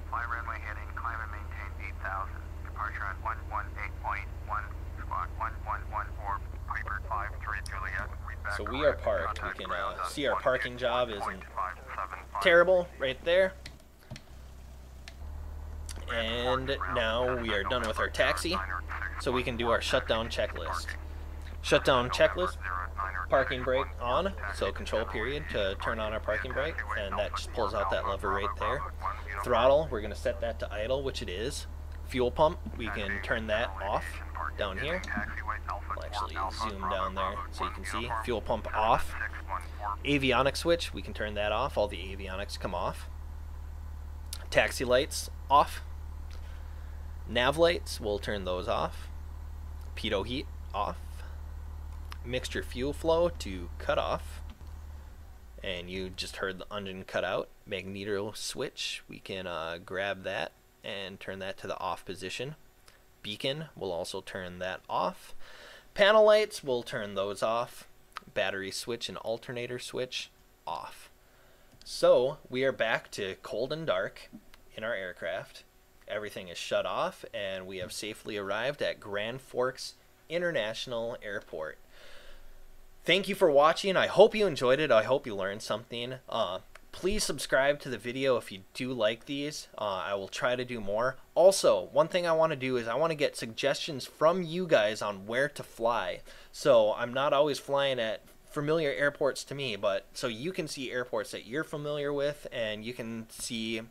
Fly runway heading, climb and maintain eight thousand. Departure on one one eight point one, squawk one one one four, Piper five three Juliet. So we are parked. We can uh, see our parking job isn't terrible right there. And now we are done with our taxi, so we can do our shutdown checklist. Shutdown checklist, parking brake on, so control period to turn on our parking brake, and that just pulls out that lever right there. Throttle, we're going to set that to idle, which it is. Fuel pump, we can turn that off down here. I'll actually zoom down there so you can see. Fuel pump off. Avionics switch, we can turn that off. All the avionics come off. Taxi lights off. Nav lights, we'll turn those off. Pitot heat off. Mixture fuel flow to cut off. And you just heard the engine cut out. Magneto switch, we can uh, grab that and turn that to the off position. Beacon, we'll also turn that off. Panel lights, we'll turn those off. Battery switch and alternator switch, off. So we are back to cold and dark in our aircraft. Everything is shut off, and we have safely arrived at Grand Forks International Airport. Thank you for watching. I hope you enjoyed it. I hope you learned something. Uh, please subscribe to the video if you do like these. Uh, I will try to do more. Also, one thing I want to do is I want to get suggestions from you guys on where to fly. So I'm not always flying at familiar airports to me, but so you can see airports that you're familiar with, and you can see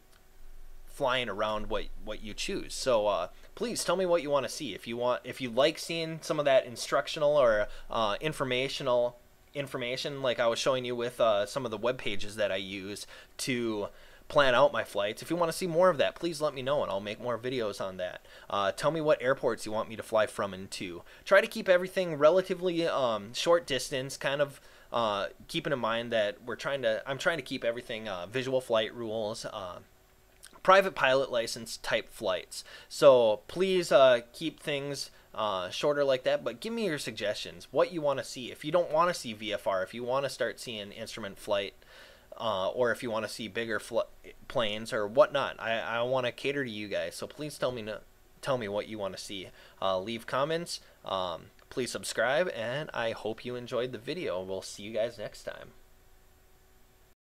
flying around what, what you choose. So uh, please tell me what you want to see. If you want, if you like seeing some of that instructional or uh, informational information, like I was showing you with uh, some of the web pages that I use to plan out my flights. If you want to see more of that, please let me know and I'll make more videos on that. Uh, tell me what airports you want me to fly from and to. Try to keep everything relatively um, short distance, kind of uh, keeping in mind that we're trying to, I'm trying to keep everything uh, visual flight rules, uh, private pilot license type flights. So please uh, keep things Uh, shorter like that, but give me your suggestions, what you want to see. If you don't want to see V F R, if you want to start seeing instrument flight, uh, or if you want to see bigger fl planes or whatnot, I, I want to cater to you guys. So please tell me, no, tell me what you want to see. Uh, leave comments, um, please subscribe, and I hope you enjoyed the video. We'll see you guys next time.